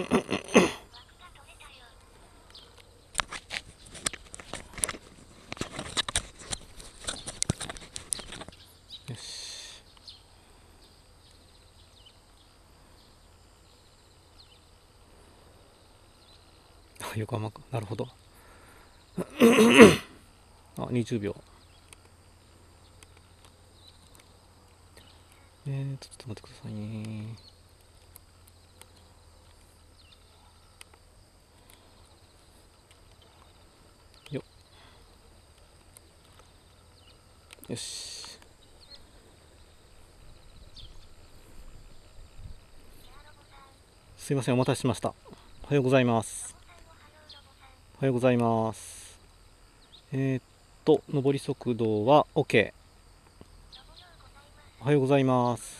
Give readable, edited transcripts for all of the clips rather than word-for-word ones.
よし。あ、横浜か。なるほど。あ、20秒。ちょっと待ってくださいね。よっ。よし。すいません、お待たせしました。おはようございます。おはようございます。上り速度は OK。おはようございます。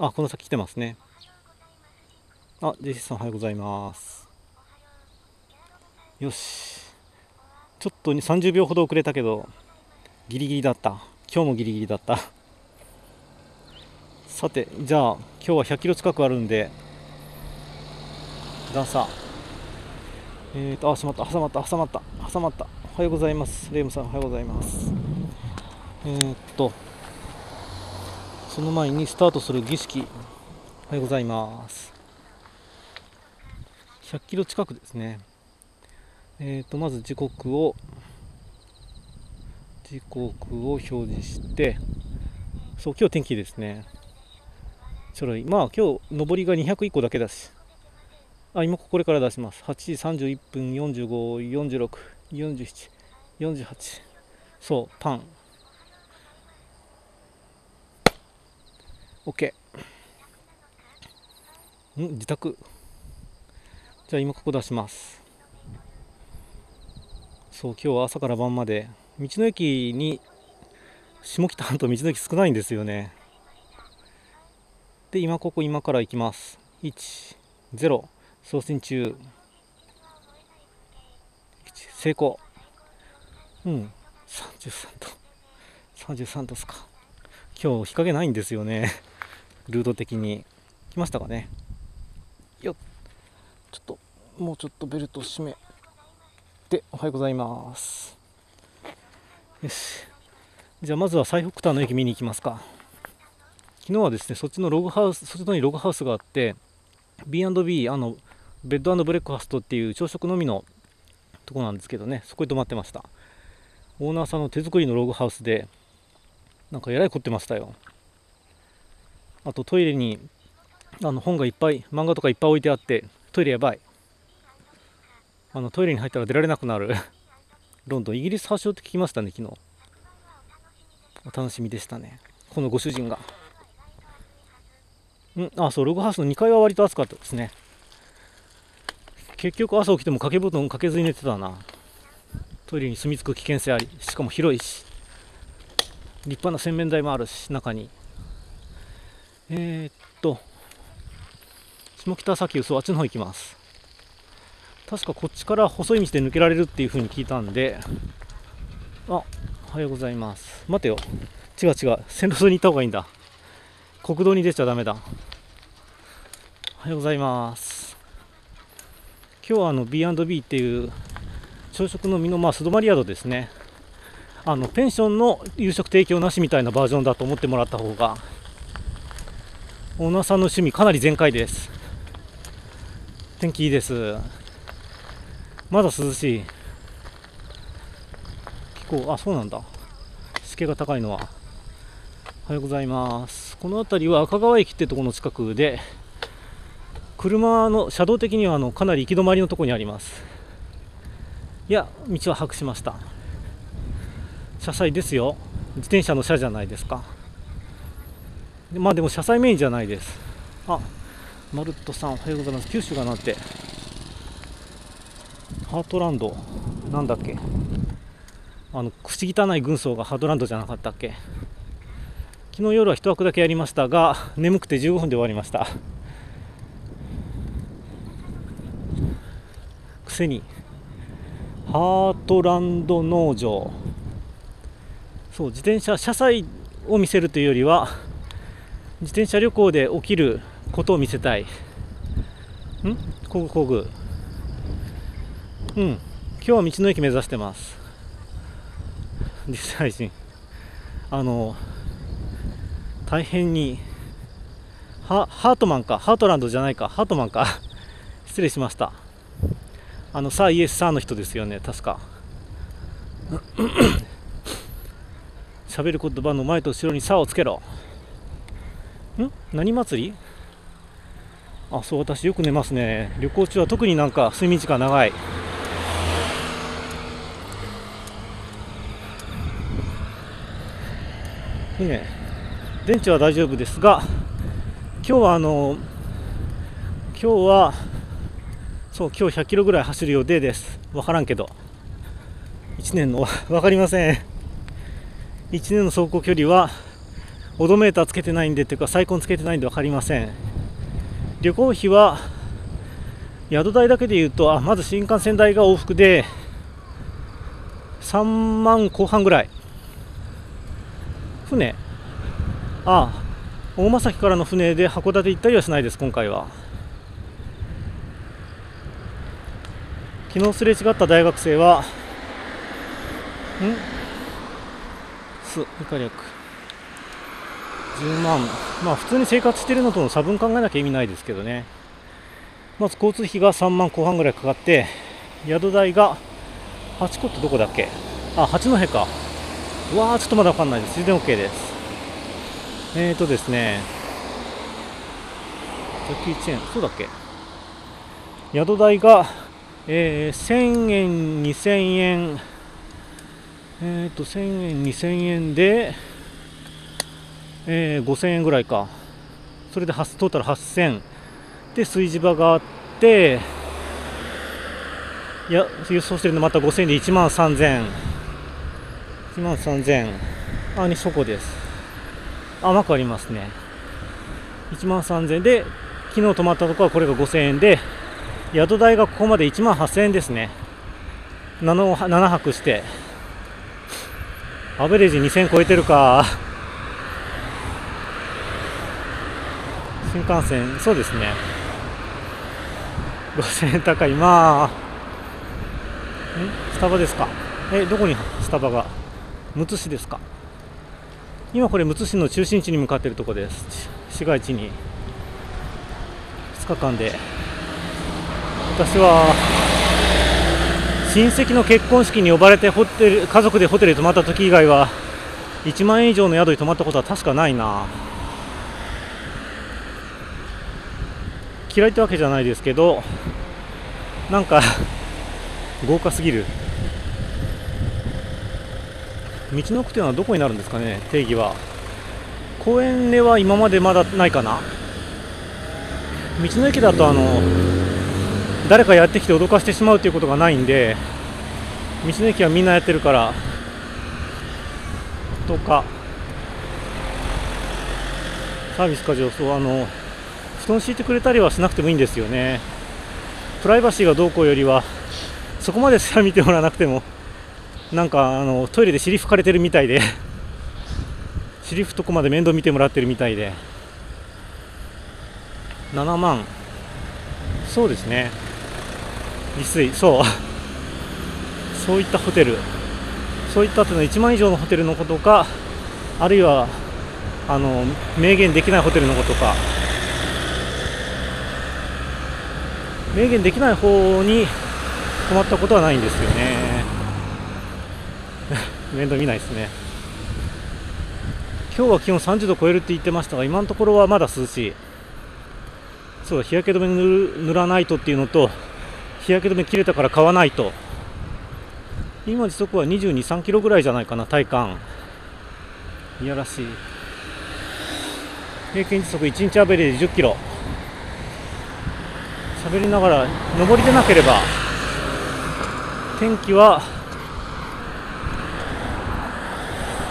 あ、この先来てますね。あ、ジェシーさんおはようございます。よし。ちょっと30秒ほど遅れたけど、ギリギリだった。今日もギリギリだった。さて、じゃあ、今日は100キロ近くあるんで、段差。あ、しまった、挟まった、挟まった、挟まった。おはようございます。レイムさん、おはようございます。その前にスタートする儀式、おはようございます。100キロ近くですね。まず時刻を表示して、そう、今日天気ですね。ちょろい。まあ今日上りが201個だけだし。あ、今これから出します。8時31分45、46、47、48。そう、パン。OK。自宅。じゃあ今ここ出します。そう、今日は朝から晩まで道の駅に下北半島道の駅少ないんですよね。で今ここ今から行きます。10送信中。成功。うん。33度ですか。今日日陰ないんですよね。ルート的に来ましたかね。よっ、ちょっともうちょっとベルト締めて、おはようございます。よし、じゃあまずは最北端の駅見に行きますか。昨日はですね、そっちのログハウスがあって B&B、 ベッド&ブレックファストっていう朝食のみのとこなんですけどね、そこに泊まってました。オーナーさんの手作りのログハウスでなんかえらい凝ってましたよ。あとトイレに本がいっぱい、漫画とかいっぱい置いてあって、トイレやばい。トイレに入ったら出られなくなる。ロンドン、イギリス発祥って聞きましたね、昨日。お楽しみでしたね、このご主人が。あ、そう、ログハウスの2階は割と暑かったですね。結局朝起きても掛け布団かけずに寝てたな。トイレに住み着く危険性あり、しかも広いし、立派な洗面台もあるし、中に。下北砂丘、そう、あっちの方行きます。確かこっちから細い道で抜けられるっていう風に聞いたんで。あ、おはようございます。待てよ、違う、線路沿いに行った方がいいんだ。国道に出ちゃダメだ。おはようございます。今日はB&B っていう朝食の身の、素泊まり宿ですね。ペンションの夕食提供なしみたいなバージョンだと思ってもらった方が。オーナーさんの趣味かなり全開です。天気いいです。まだ涼しい。結構、あ、そうなんだ、湿気が高いのは。おはようございます。この辺りは赤川駅ってとこの近くで、車の車道的にはかなり行き止まりのところにあります。いや、道は把握しました。車載ですよ、自転車の車じゃないですか。まあでも車載メインじゃないです。あ、マルットさんおはようございます。九州がなんてハートランドなんだっけ、口汚い軍曹がハートランドじゃなかったっけ。昨日夜は一枠だけやりましたが、眠くて15分で終わりました。くせにハートランド農場、そう、自転車車載を見せるというよりは自転車旅行で起きることを見せたい。工具。今日は道の駅目指してます。実際配信、大変にハートマンか失礼しました。さあイエスさんの人ですよね、確か。喋る言葉の前と後ろに「さ」をつけろ。何祭り？あ、そう、私よく寝ますね。旅行中は特になんか睡眠時間長い。いいね。電池は大丈夫ですが、今日100キロぐらい走る予定です。わからんけど。1年の、わかりません。1年の走行距離は、オドメーターつけてないんで、っていうか、サイコンつけてないんでわかりません。旅行費は、宿代だけで言うと、まず新幹線代が往復で、3万後半ぐらい。船。大間崎からの船で函館行ったりはしないです、今回は。昨日すれ違った大学生は、10万、まあ普通に生活してるのとの差分考えなきゃ意味ないですけどね。まず交通費が3万後半ぐらいかかって、宿代が8個ってどこだっけ、八戸か。うわー、ちょっとまだ分かんないです。全然 OK です。ですね、ジャッキーチェーン、そうだっけ、宿代が、1000円2000円1000円2000円で5000円ぐらいか。それでトータル8000で、炊事場があって、いや、輸送してるのまた5000で1万3000。あ、そこです。甘くありますね。1万3000で、昨日泊まったとこはこれが5000円で、宿代がここまで1万8000円ですね。7泊してアベレージ2000超えてるか。新幹線、そうですね、5000円高い。スタバですか。どこにスタバが、むつ市ですか。今これむつ市の中心地に向かっているところです。市街地に2日間で、私は親戚の結婚式に呼ばれて家族でホテルに泊まった時以外は1万円以上の宿に泊まったことは確かないな。嫌いってわけじゃないですけど、なんか豪華すぎる。道の奥というのはどこになるんですかね、定義は。公園では今までまだないかな。道の駅だと誰かやってきて脅かしてしまうということがないんで、道の駅はみんなやってるからとか、サービス過剰、そう、布団敷いてくれたりはしなくてもいいんですよね。プライバシーがどうこうよりは、そこまでしか見てもらわなくても、なんかトイレで尻拭かれてるみたいで尻拭とこまで面倒見てもらってるみたいで。7万、そうですね、利水、そういったホテル、そういったというのは1万以上のホテルのことか、あるいは明言できないホテルのことか。明言できない方に泊まったことはないんですよね。面倒見ないですね。今日は気温30度超えるって言ってましたが、今のところはまだ涼しい。そうだ、日焼け止め塗らないとっていうのと、日焼け止め切れたから買わないと。今時速は22、3キロぐらいじゃないかな、体感。いやらしい。平均時速1日アベレージ10キロ。喋りながら、上りでなければ、天気は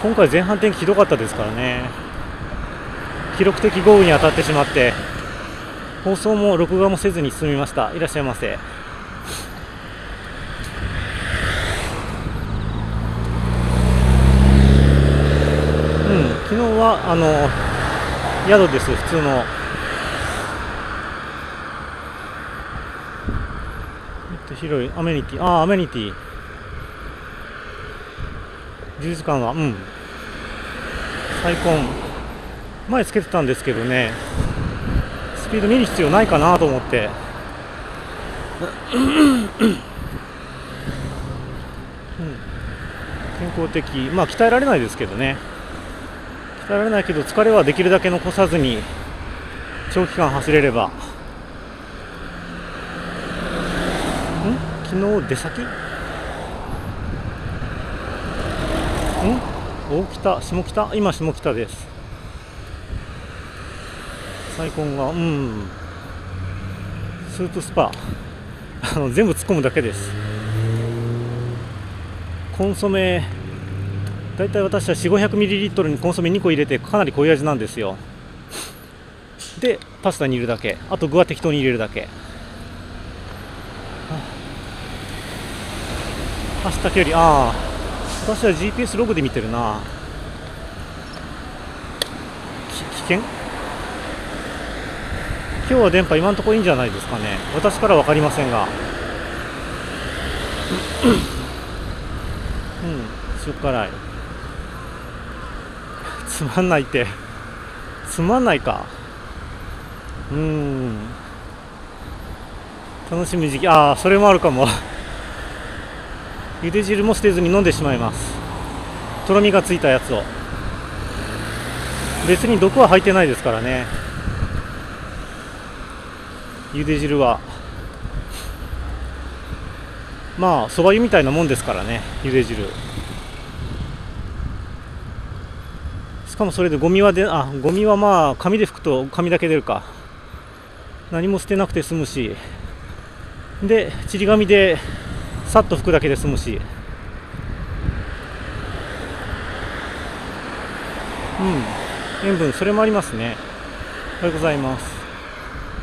今回前半天気ひどかったですからね。記録的豪雨に当たってしまって、放送も録画もせずに進みました。いらっしゃいませ。昨日は宿です、普通の。広いアメニティ、アメニティ。充実感は、最高。前つけてたんですけどね、スピード見る必要ないかなと思って。健康的、まあ鍛えられないですけどね、鍛えられないけど疲れはできるだけ残さずに長期間走れれば昨日出先大北、下北、今下北です。最近はスープスパ全部突っ込むだけです。コンソメ大体私は 400〜500ml にコンソメ2個入れてかなり濃い味なんですよ。でパスタに入れるだけ、あと具は適当に入れるだけ。走った距離、私は GPS ログで見てるな。危険、今日は電波今のところいいんじゃないですかね。私からは分かりませんがしょっからい。つまんないってつまんないか。楽しむ時期、それもあるかも。ゆで汁も捨てずに飲んでしまいます、とろみがついたやつを。別に毒は入ってないですからね、ゆで汁は。まあそば湯みたいなもんですからね、ゆで汁。しかもそれでゴミはゴミはまあ紙で拭くと紙だけ出るか。何も捨てなくて済むし、でちり紙でさっと拭くだけで済むし、塩分、それもありますね。おはようございます。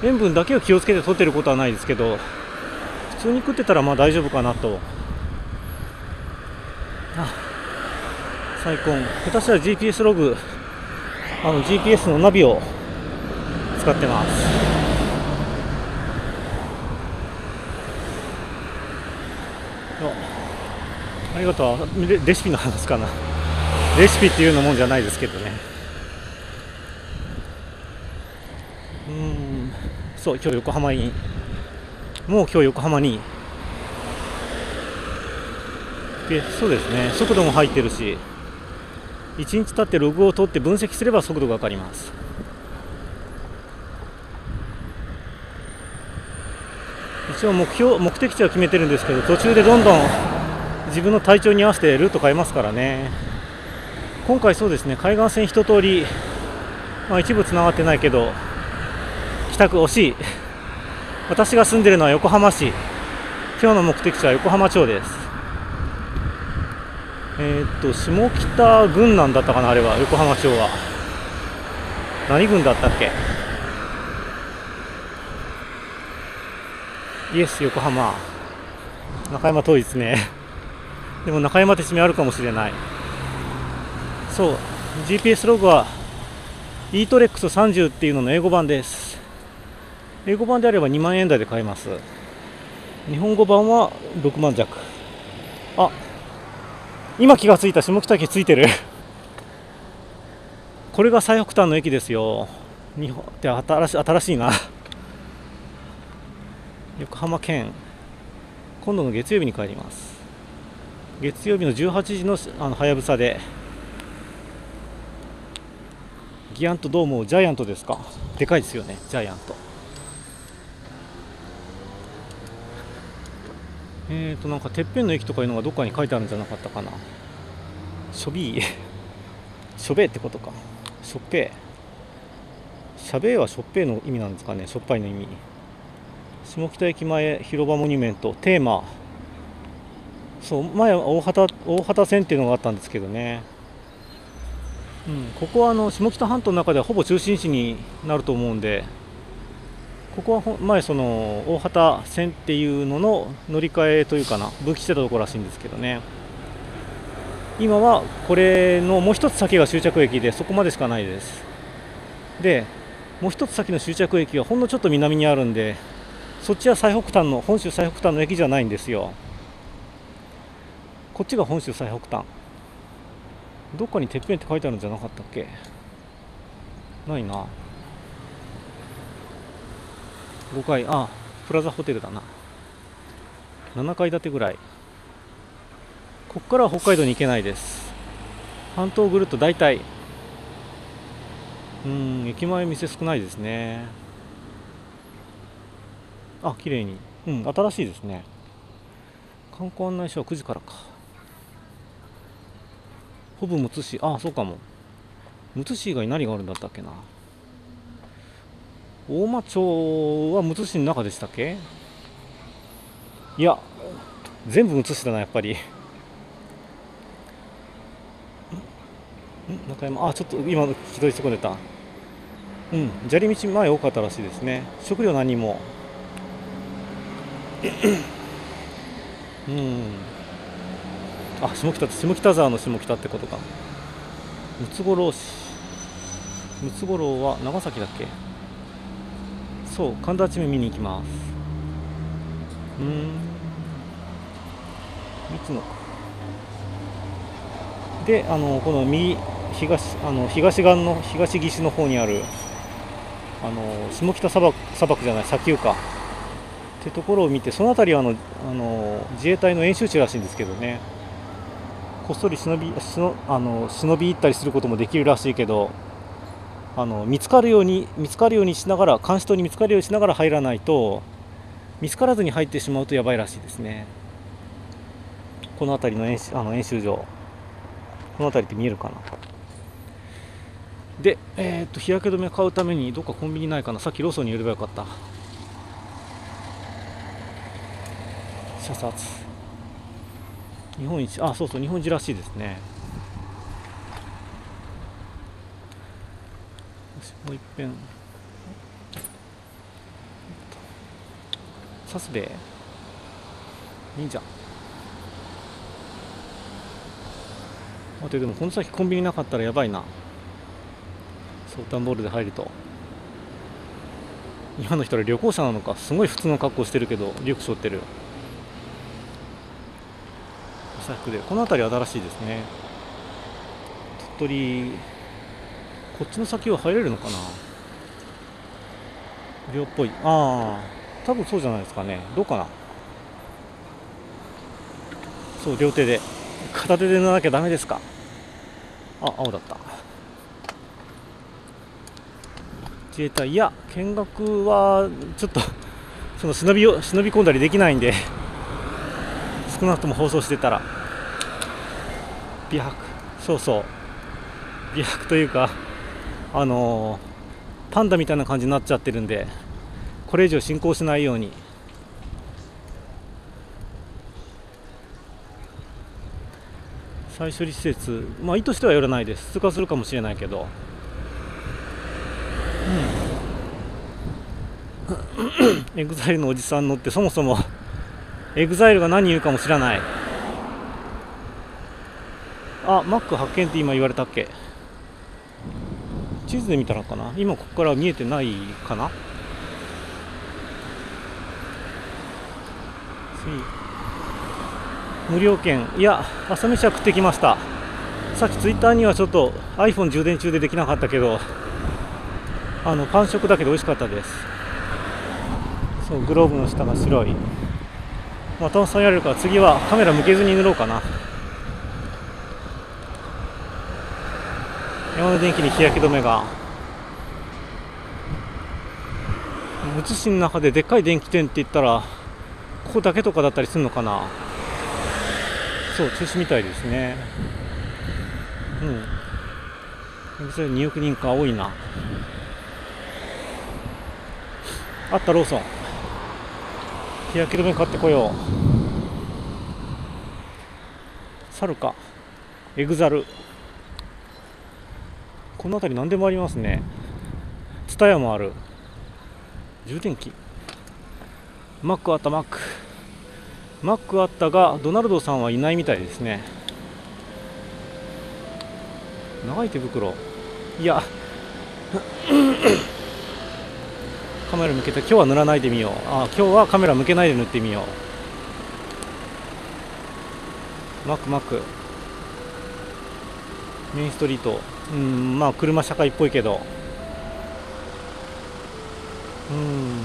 塩分だけを気をつけて取ってることはないですけど、普通に食ってたらまあ大丈夫かなと。最高。私は GPS ログ、GPS のナビを使ってます。ありがとう。レシピの話かな。レシピっていうのもんじゃないですけどね。そう、今日横浜に、で、そうですね、速度も入ってるし、1日経ってログを取って分析すれば速度が分かります。一応目的地は決めてるんですけど、途中でどんどん自分の体調に合わせてルート変えますからね。今回そうですね、海岸線一通り、一部つながってないけど北区、惜しい。私が住んでるのは横浜市、今日の目的地は横浜町です。下北軍なんだったかな、あれは。横浜町は何軍だったっけ。イエス横浜、中山遠いですね。でも中山って地名あるかもしれない。そう、 GPS ログは E-TREX30 っていうのの英語版です。英語版であれば2万円台で買えます。日本語版は6万弱。あ、今気がついた、下北駅ついてる。これが最北端の駅ですよ。日本って新しいな。横浜県、今度の月曜日に帰ります。月曜日の18時のはやぶさで、ギアントドームを、ジャイアントですか、でかいですよね、ジャイアント。なんかてっぺんの駅とかいうのがどっかに書いてあるんじゃなかったかな。しょびーしょべーってことか。しょっぺー、しゃべーはしょっぺーの意味なんですかね、しょっぱいの意味。下北駅前広場モニュメント、テーマ。そう、前は大畑線っていうのがあったんですけどね、ここは下北半島の中ではほぼ中心地になると思うんで、ここは前その大畑線っていうのの乗り換えというかな、分岐してたところらしいんですけどね。今はこれのもう一つ先が終着駅で、そこまでしかないです。でもう一つ先の終着駅はほんのちょっと南にあるんで、そっちは最北端の、本州最北端の駅じゃないんですよ。こっちが本州最北端。どっかにてっぺんって書いてあるんじゃなかったっけ？ないな。5階、あ、プラザホテルだな。7階建てぐらい。こっからは北海道に行けないです。半島ぐるっと大体。駅前店少ないですね。あ、綺麗に。新しいですね。観光案内所は9時からか。ほぼむつ市、あ、そうかも。むつ市以外何があるんだったっけな。大間町はむつ市の中でしたっけ？いや、全部むつ市だな、やっぱり。中山、あ、ちょっと今気取り損ねた。砂利道前多かったらしいですね。食料何も。あ、下北沢の下北ってことか。ムツゴロウ市。ムツゴロウは長崎だっけ？そう、神田八面見に行きます。で、この右、東岸の方にある、下北砂漠じゃない、砂丘か。ってところを見て、その辺りは自衛隊の演習地らしいんですけどね。こっそり忍び入ったりすることもできるらしいけど、見つかるようにしながら、監視塔に見つかるようにしながら入らないと、見つからずに入ってしまうとやばいらしいですね。この辺りの演習場。この辺りって見えるかな。で、日焼け止め買うためにどっかコンビニないかな。さっきローソンに寄ればよかった。射殺日本一、あ、そうそう、日本一らしいですね。もう一遍サスベイ忍者。待って、でもこの先コンビニなかったらやばいな。そう、段ボールで入ると。今の人は旅行者なのか、すごい普通の格好してるけどリュック背負ってる。お財布で、この辺り新しいですね。鳥取、こっちの先は入れるのかな、無料っぽい。ああ、多分そうじゃないですかね。どうかな。そう、両手で、片手で塗らなきゃダメですか。あ、青だった。自衛隊、いや、見学はちょっと忍び込んだりできないんで、少なくとも放送してたら美白、そうそう、美白というか、パンダみたいな感じになっちゃってるんで、これ以上進行しないように。再処理施設、まあ、意図しては寄らないです。通過するかもしれないけど、エグザイルのおじさん乗って、そもそもエグザイルが何言うかも知らない。あ、マック発見って今言われたっけ？地図で見たのかな？今ここから見えてないかな？無料券、いや、朝飯は食ってきました。さっきツイッターにはちょっと iPhone 充電中でできなかったけど、パン食だけで美味しかったです。そう、グローブの下が白い。また触られるから次はカメラ向けずに塗ろうかな。山の電気に日焼け止めが。むつ市の中ででっかい電気店って言ったらここだけとかだったりするのかな。そう、中止みたいですね。2億人か、多いな。あった、ローソン。日焼け止め買ってこよう。猿か、エグザル。この辺り何でもありますね。ツタヤもある。充電器、マックあった。マックあったが、ドナルドさんはいないみたいですね。長い手袋、いやカメラ向けて、今日は塗らないでみよう。あ、今日はカメラ向けないで塗ってみよう。マックマック。メインストリート。うん、まあ車社会っぽいけど。うん。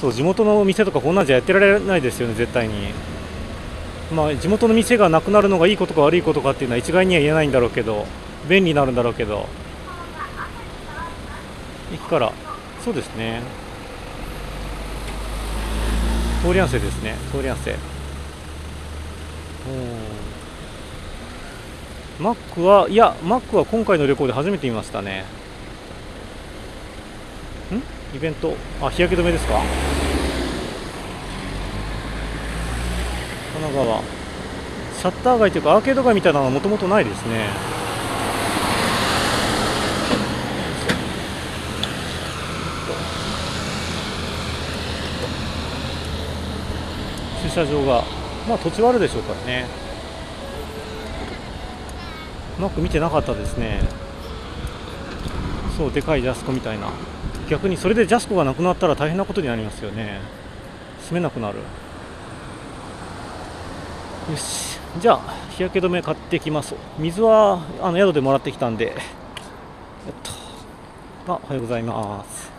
そう、地元の店とかこんなんじゃやってられないですよね、絶対に。まあ地元の店がなくなるのがいいことか悪いことかっていうのは一概には言えないんだろうけど、便利になるんだろうけど。駅から、そうですね。通り合わせですね、通り合わせ。マックは、いや、マックは今回の旅行で初めて見ましたね。ん？イベント、あ、日焼け止めですか？神奈川。シャッター街というか、アーケード街みたいなのはもともとないですね。駐車場が、まあ土地はあるでしょうからね。マック見てなかったですね。そう、でかいジャスコみたいな。逆にそれでジャスコがなくなったら大変なことになりますよね。住めなくなる。よし、じゃあ日焼け止め買ってきます。水はあの宿でもらってきたんで。あ、おはようございます。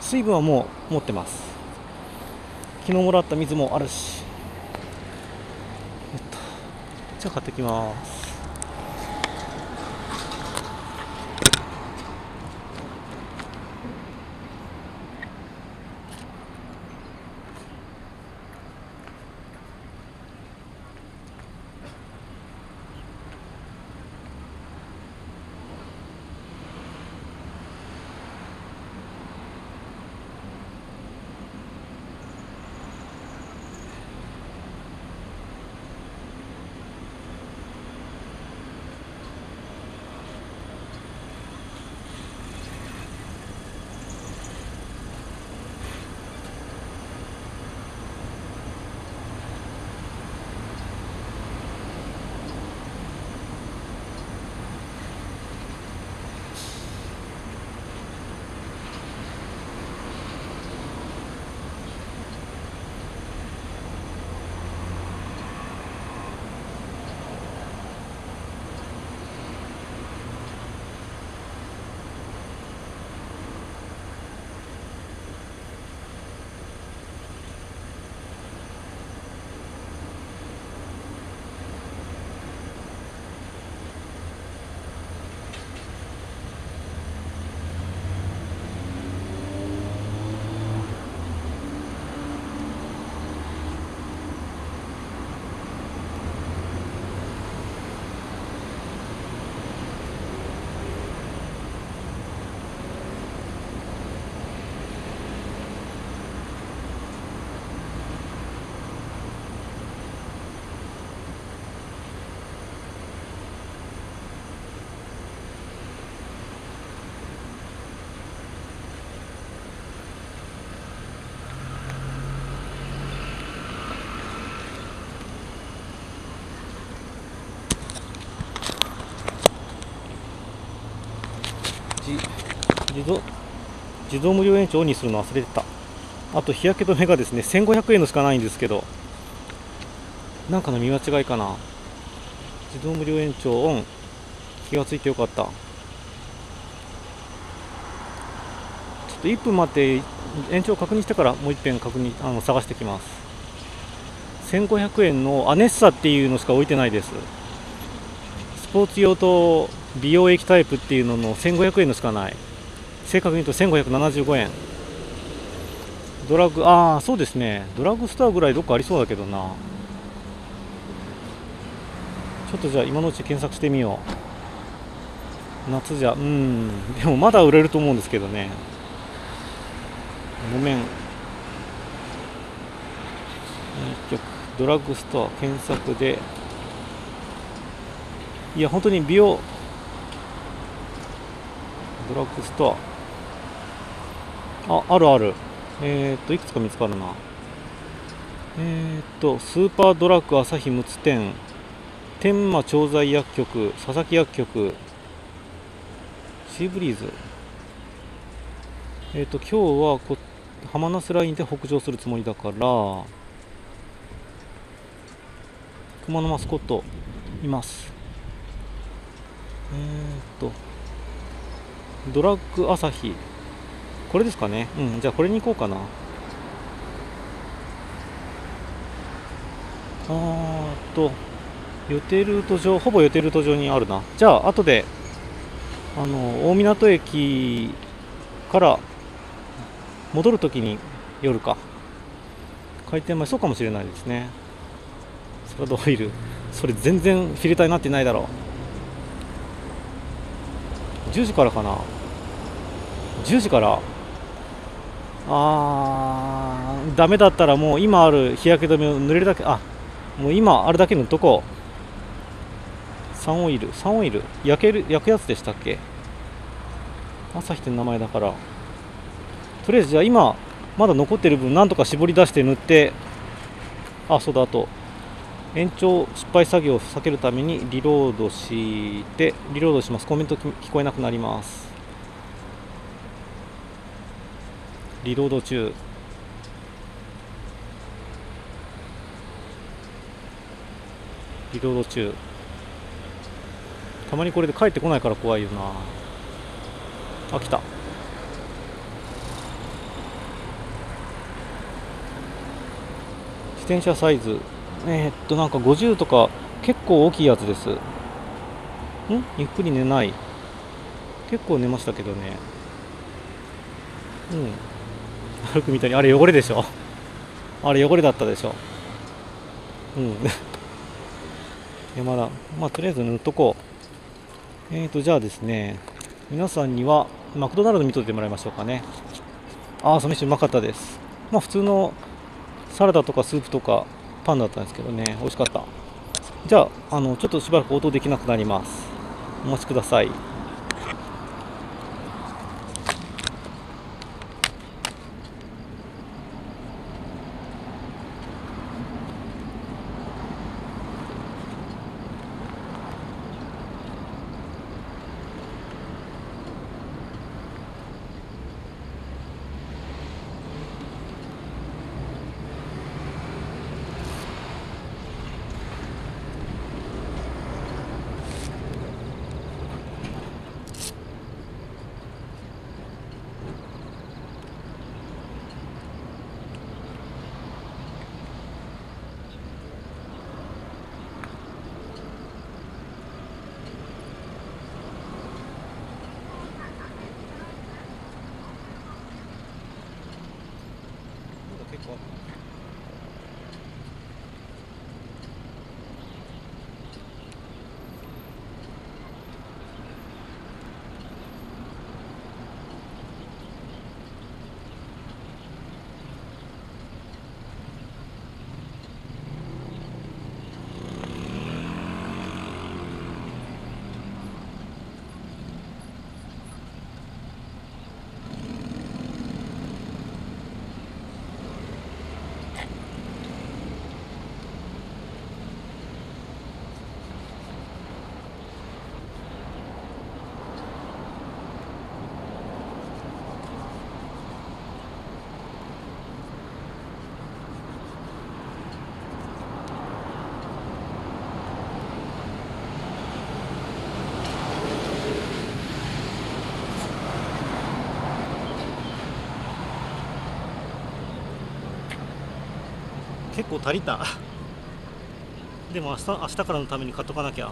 水分はもう持ってます。昨日もらった水もあるし、じゃあ買ってきます。自動無料延長にするの忘れてた。あと日焼け止めがですね、1500円のしかないんですけど、なんかの見間違いかな。自動無料延長オン、気がついてよかった。ちょっと1分待って延長確認してから、もう一遍確認探してきます。1500円のアネッサっていうのしか置いてないです。スポーツ用と美容液タイプっていうのの1500円のしかない。正確に言うと1575円。ドラッグ、ああそうですね、ドラッグストアぐらいどっかありそうだけどな。ちょっとじゃあ今のうち検索してみよう。夏じゃ、でもまだ売れると思うんですけどね。ごめん、ドラッグストア検索で、いや本当に美容ドラッグストア、あ、あるある。いくつか見つかるな。スーパードラッグ朝日陸奥店、天満調剤薬局、佐々木薬局、シーブリーズ、今日はハマナスラインで北上するつもりだから、熊のマスコットいます。ドラッグ朝日、これですかね。じゃあこれに行こうかな。予定ルート上、ほぼ予定ルート上にあるな。じゃあ後で大湊駅から戻るときに夜か開店前、そうかもしれないですね。サラダオイル、それ全然フィルターになってないだろう。10時からかな。10時から、ダメだったらもう今ある日焼け止めを塗れるだけ、もう今あるだけ塗っとこう。サンオイル、焼くやつでしたっけ、朝日って名前だから。とりあえずじゃあ今まだ残ってる分なんとか絞り出して塗って、そうだ、あと延長失敗作業を避けるためにリロードして、リロードします。コメント聞こえなくなります。リロード中。リロード中。たまにこれで帰ってこないから怖いよな。来た。自転車サイズ、なんか50とか結構大きいやつです。ゆっくり寝ない。結構寝ましたけどね。歩くみたいに。あれ汚れでしょあれ汚れだったでしょ。まだ、とりあえず塗っとこう。じゃあですね、皆さんにはマクドナルド見といてもらいましょうかね。朝飯うまかったです。普通のサラダとかスープとかパンだったんですけどね、美味しかった。じゃあ、ちょっとしばらく応答できなくなります。お待ちください。結構足りた。でも明日からのために買っとかなきゃ。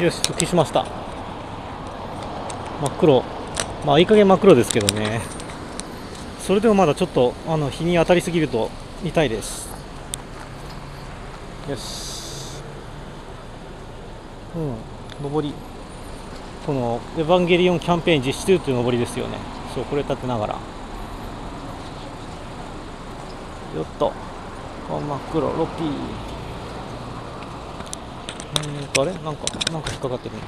よし、復帰しました。真っ黒、まあいい加減真っ黒ですけどね。それでもまだちょっと日に当たりすぎると痛いです。よし、上り、このエヴァンゲリオンキャンペーン実施中という上りですよね。そう、これ立てながら、よっと、真っ黒、ロッピー、あれ、なんか引っかかってるね。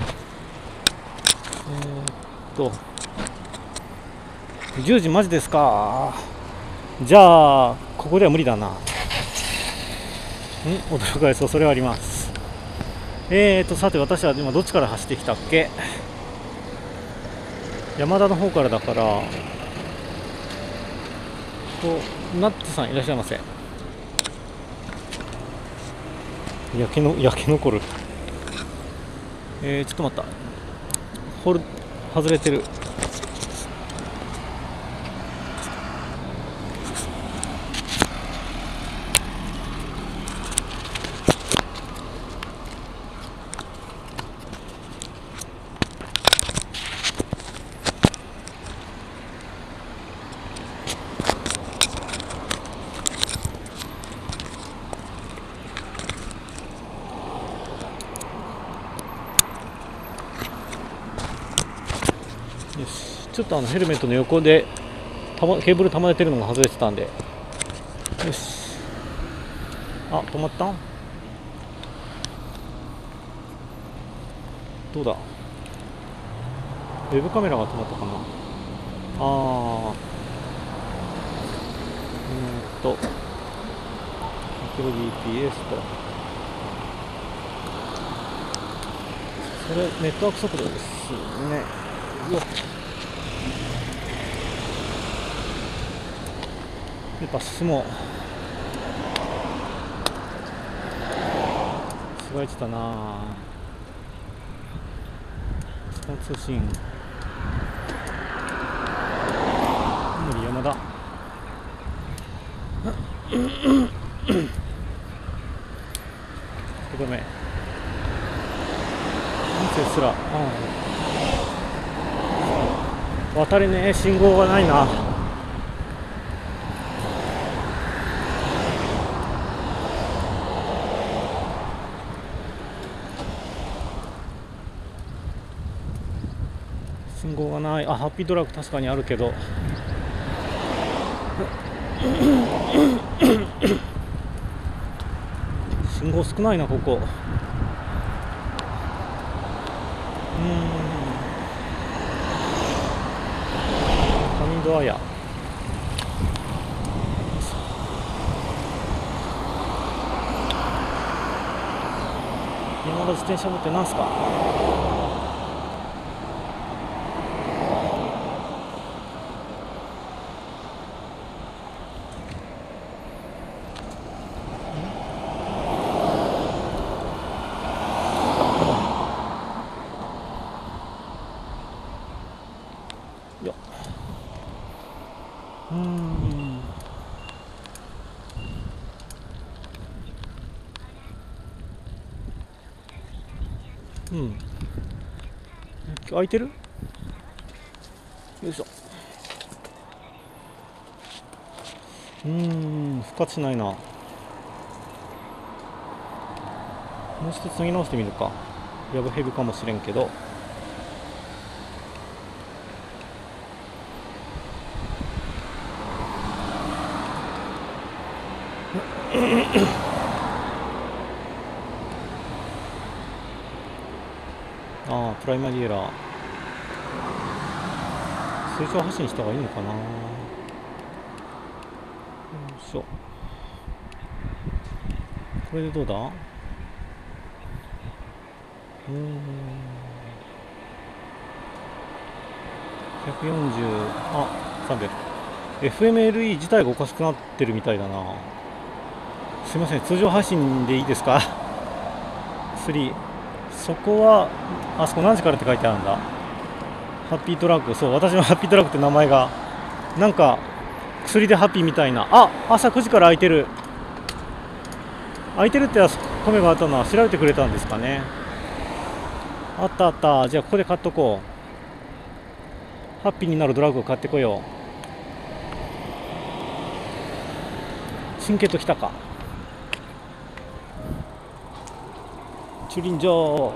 10時マジですか。じゃあここでは無理だな。驚かれそう、それはあります。さて私は今どっちから走ってきたっけ。山田の方からだから。ナッツさんいらっしゃいませ。焼け残る。ちょっと待った、ホール外れてる。ちょっとヘルメットの横でケーブル溜まれてるのが外れてたんで。よし、あ、止まった。どうだ、ウェブカメラが止まったかな。ああ、マクロ GPS と、それネットワーク速度ですね。よっ、やっぱ進もう。すごいってたな。スタンツーシーン、無理、山田。ごめん、人生すら、渡れねえ、信号がないな。信号がない。あ、ハッピードラッグ確かにあるけど。信号少ないな、ここ。カミンドアヤ。山田自転車部ってなんすか。開いてる？よいしょ。復活しないな。もう一度つぎ直してみるか。やぶヘビかもしれんけど。ああ、プライマリーエラー、水上発進した方がいいのかな。よいしょ、これでどうだ。140、あ、300。 FMLE 自体がおかしくなってるみたいだな。すいません、通常発進でいいですか。3、そこはあそこ何時からって書いてあるんだ。ハッピートラック、そう、私もハッピートラックって名前がなんか薬でハッピーみたいな。あ、朝9時から開いてる、開いてるって、あそこ米があったのは調べてくれたんですかね。あったあった。じゃあここで買っとこう。ハッピーになるドラッグを買ってこよう。新ケット来たか。駐輪場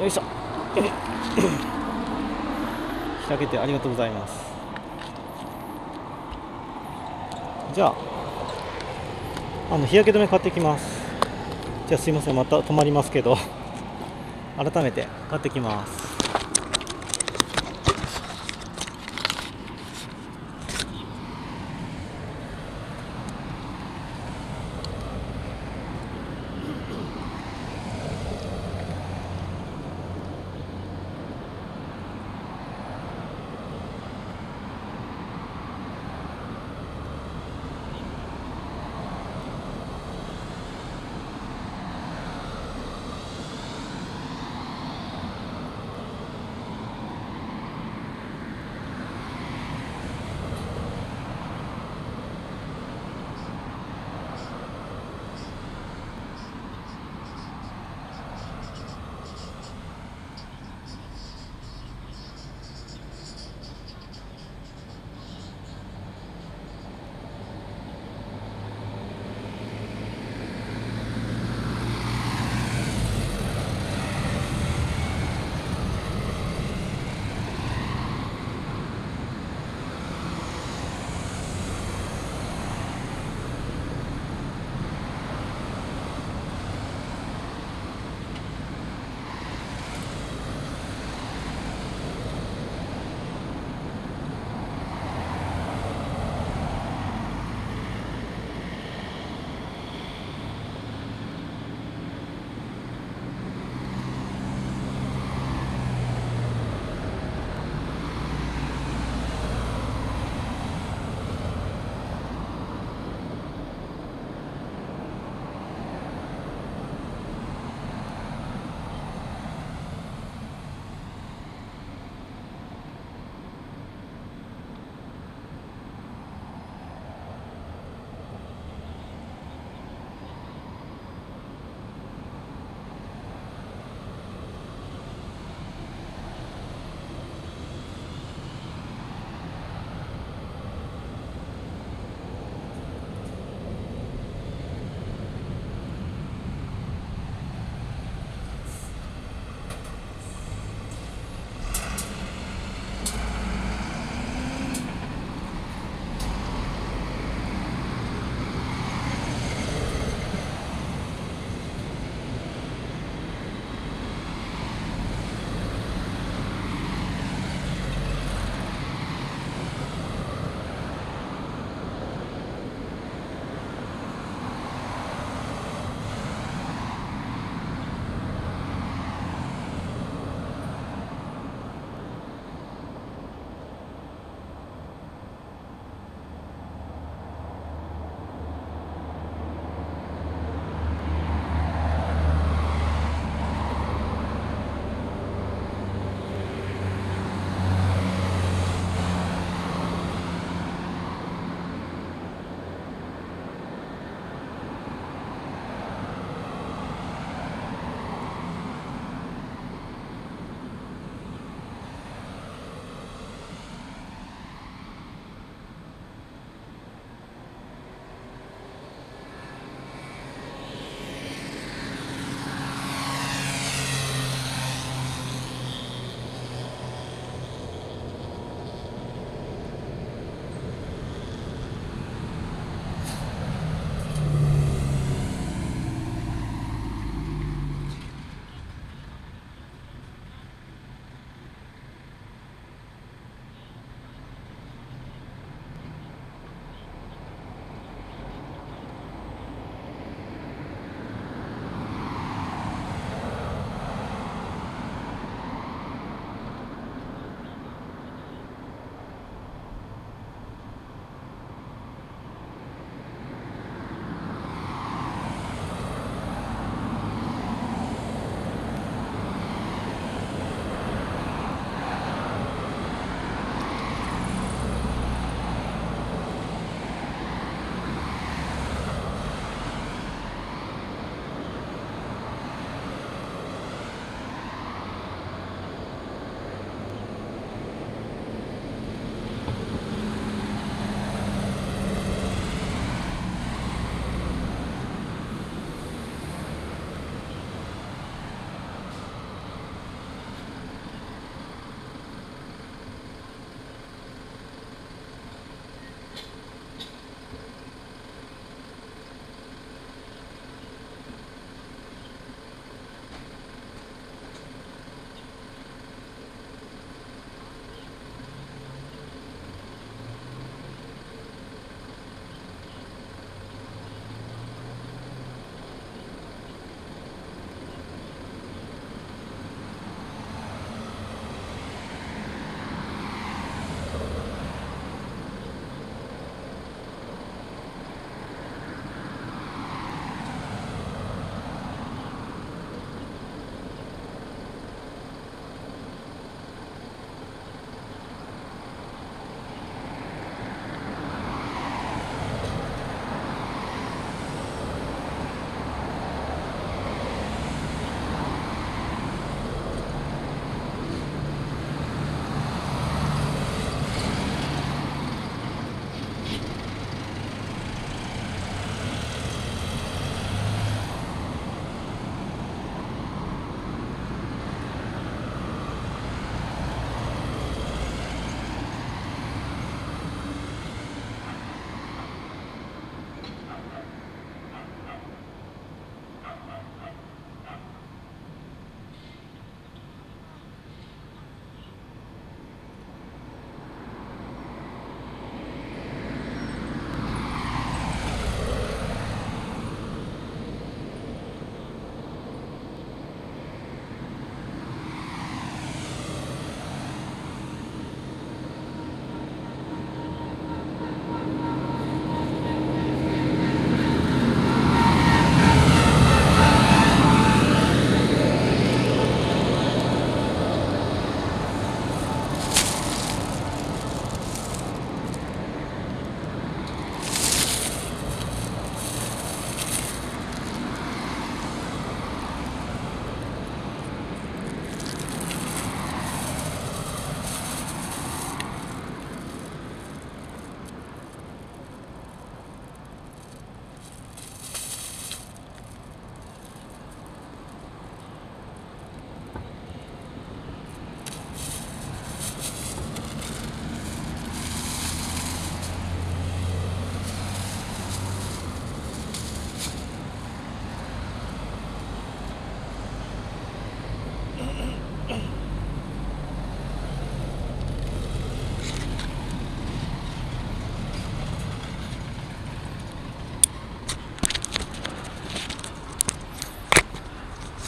よいしょ開けてありがとうございます。じゃあ日焼け止め買ってきます。じゃあすいません、また止まりますけど改めて買ってきます。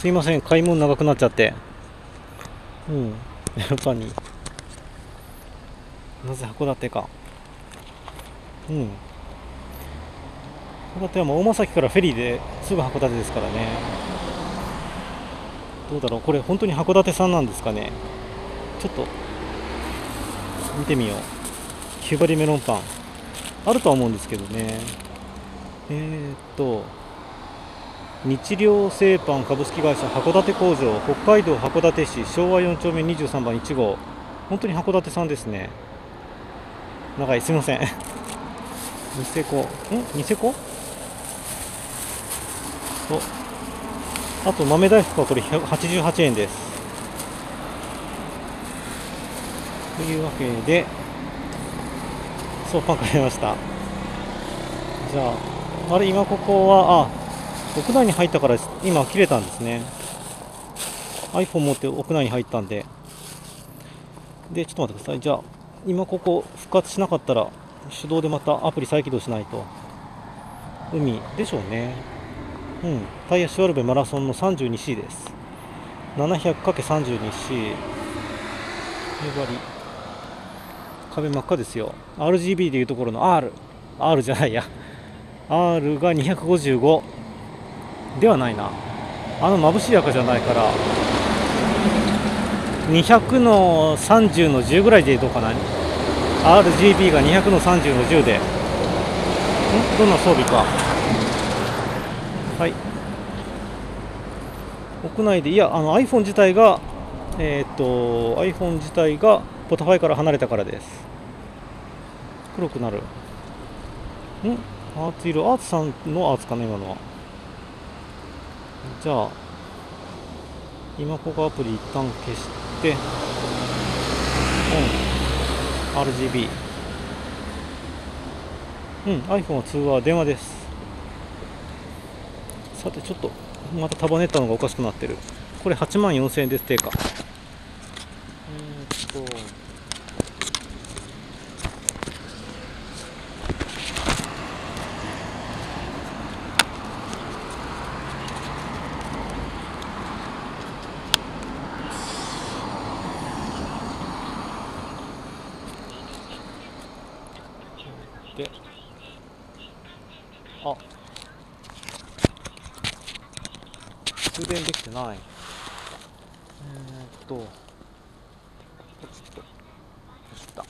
すいません、買い物長くなっちゃって。うん、やっぱり。なぜ函館か。うん。函館はもう大間崎からフェリーですぐ函館ですからね。どうだろう、これ本当に函館産なんですかね。ちょっと見てみよう。夕張メロンパンあるとは思うんですけどね。日糧製パン株式会社函館工場、北海道函館市昭和4丁目23番1号。本当に函館さんですね。長い、すいません。ニセコ、ニセコと、あと豆大福はこれ188円です。というわけでそう、パン買いました。じゃあ、あれ、今ここは屋内に入ったから今切れたんですね。 iPhone 持って屋内に入ったんで、ちょっと待ってください。じゃあ今ここ復活しなかったら手動でまたアプリ再起動しないと。海でしょうね。うん、タイヤシュワルベマラソンの 32C です。 700×32C 壁真っ赤ですよ。 RGB でいうところの R じゃないや、 R が255ではないな、あの眩しい赤じゃないから、200×30×10ぐらいでどうかな。 RGB が200×30×10で、どんな装備か。はい、屋内で、いや、iPhone 自体がiPhone 自体がポタファイから離れたからです。黒くなるアーツ色、アーツさんのアーツかな今のは。じゃあ今ここアプリ一旦消してオン RGB、 iPhone は通話電話です。さて、ちょっとまた束ねたのがおかしくなってる。これ84,000円です。定価で、あ、充電できてない。こっち来て、よしった。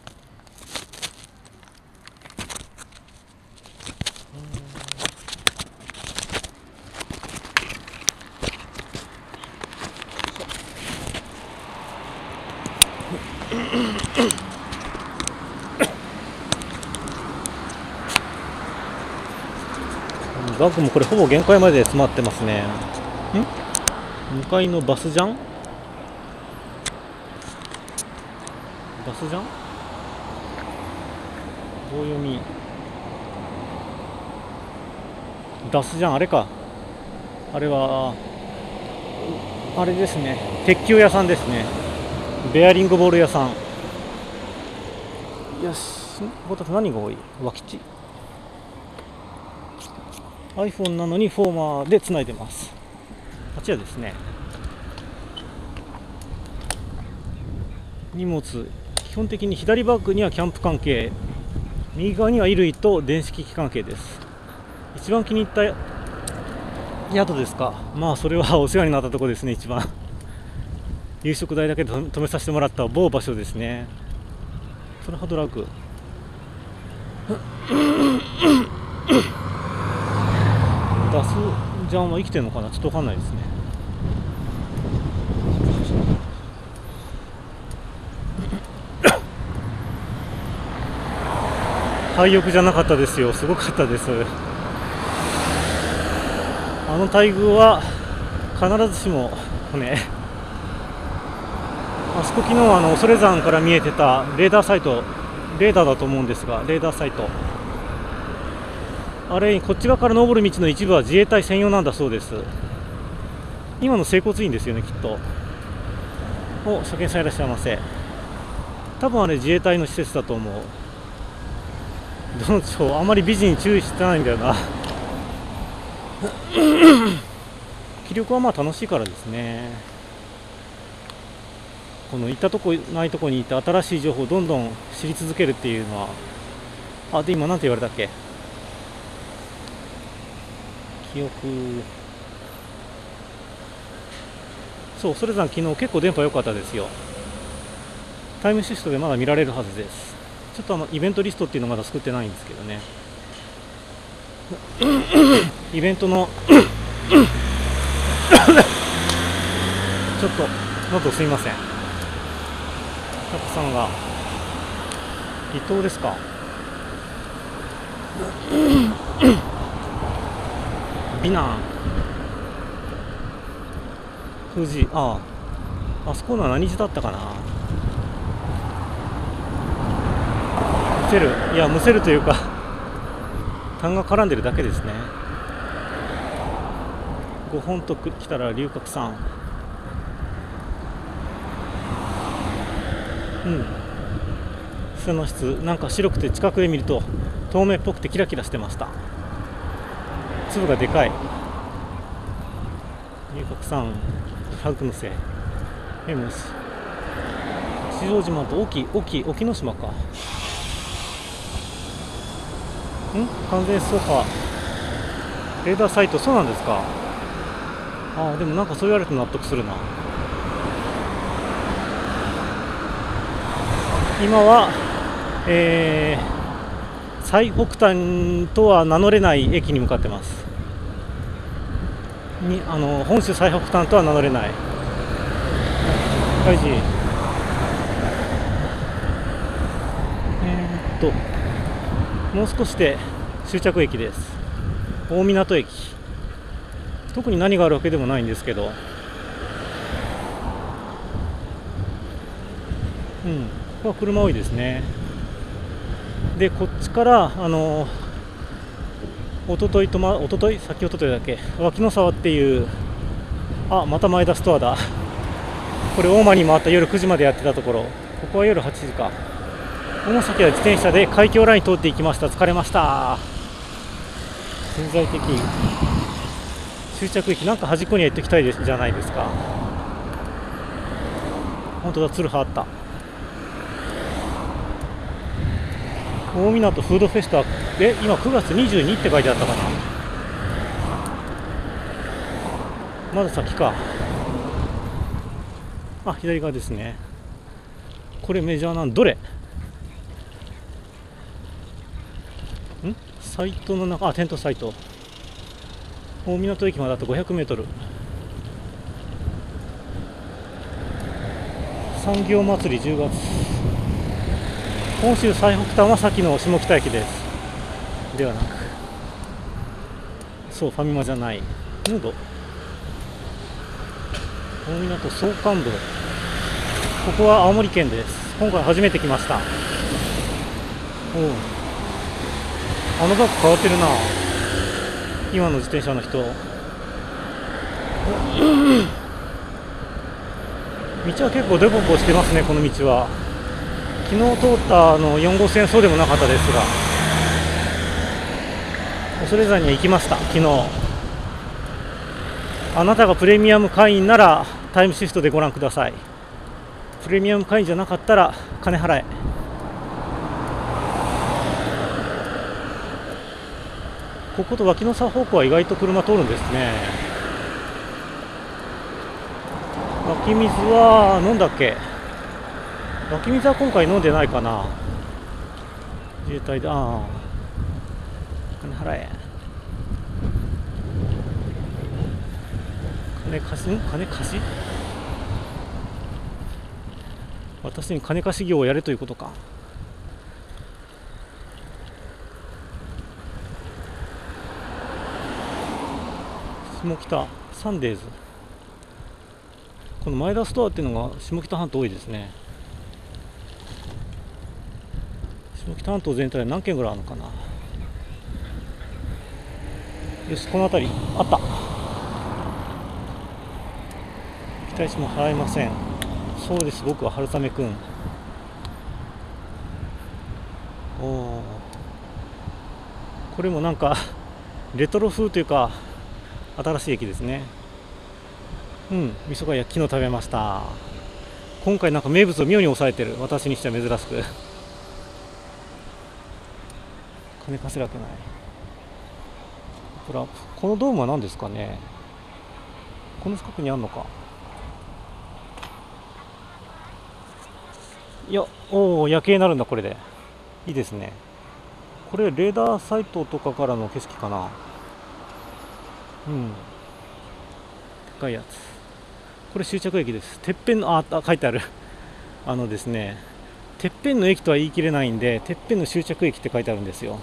バッグもこれほぼ限界まで詰まってますね。向かいのバスジャン、バスジャン棒読みバスジャン、あれか、あれはあれですね、鉄球屋さんですね。ベアリングボール屋さん。よし、ここ何が多い、脇地。iPhone なのにフォーマーでつないでます。あちらですね。荷物基本的に左バッグにはキャンプ関係、右側には衣類と電子機器関係です。一番気に入った宿ですか。まあそれはお世話になったところですね。一番夕食代だけで止めさせてもらった某場所ですね。それはドラッグガスジャンは生きてるのかな、ちょっとわかんないですね。体浴じゃなかったですよ、すごかったです。あの待遇は必ずしもね、あそこ昨日恐山から見えてたレーダーサイト、レーダーだと思うんですが、レーダーサイト、あれ、こっち側から登る道の一部は自衛隊専用なんだそうです。今の整骨院ですよね、きっと。お、初見さんいらっしゃいませ。多分あれ自衛隊の施設だと思う。どの地方あんまり美人に注意してないんだよな。昨気力はまあ楽しいからですね。この行ったとこないとこに行って新しい情報をどんどん知り続けるっていうのは、あ、で今なんて言われたっけ、記憶、そう、それぞれ昨日結構電波良かったですよ。タイムシフトでまだ見られるはずです。ちょっとイベントリストっていうのまだ作ってないんですけどねイベントのちょっと喉すいません。タコさんが離島ですか美男富士、ああ、あそこのは何時だったかな。むせる、いやむせるというか痰が絡んでるだけですね。5本ときたら龍角散、うん、砂の質なんか白くて近くで見ると透明っぽくてキラキラしてました。粒がでかい。龍角散、ハグのせい、エモス、八丈島と沖ノ島か。ん？完全走破。レーダーサイト、そうなんですか。ああ、でもなんかそう言われると納得するな。今は、最北端とは名乗れない駅に向かってます。に本州最北端とは名乗れない。大事。もう少しで終着駅です。大湊駅。特に何があるわけでもないんですけど、うん、ここは車多いですね。でこっちからおととい、先おとといだっけ、脇の沢っていう、あ、また前田ストアだ。これ大間に回った夜9時までやってたところ、ここは夜8時か。大崎は自転車で海峡ライン通っていきました。疲れました。潜在的終着駅、なんか端っこには行っておきたいじゃないですか。本当だ、鶴葉あった。大湊フードフェスタで今9月22って書いてあったかな。まだ先か。あ、左側ですね。これメジャーなんどれ？ん？サイトの中、あ、テントサイト。大湊駅まであと500メートル。産業祭り10月。本州最北端はさっきの下北駅です。ではなく、そう、ファミマじゃないヌード、大湊総監部、ここは青森県です。今回初めて来ました。おう、あのバッグ変わってるな、今の自転車の人。道は結構デボボしてますね。この道は昨日通った4号線そうでもなかったですが、恐山には行きました昨日。あなたがプレミアム会員ならタイムシフトでご覧ください。プレミアム会員じゃなかったら金払え。ここと脇の沢方向は意外と車通るんですね。湧き水は飲んだっけ、湧き水は今回飲んでないかな。自衛隊で、ああ、金払え、金貸し、私に金貸し業をやれということか。下北サンデーズ、この前田ストアっていうのが下北半島多いですね。下北半島全体は何軒ぐらいあるのかな。よし、この辺りあった。期待値も払いません。そうです、僕は春雨くん。おお、これもなんかレトロ風というか新しい駅ですね。味噌が焼きの食べました。今回なんか名物を妙に抑えてる、私にしては珍しく。金稼がくない。このドームは何ですかね。この近くにあんのか。いや、おお、夜景になるんだ、これで。いいですね。これ、レーダーサイトとかからの景色かな。うん。高いやつ。これ、終着駅です。てっぺんの、あ、書いてある。あのですね、てっぺんの駅とは言い切れないんで、てっぺんの終着駅って書いてあるんですよ。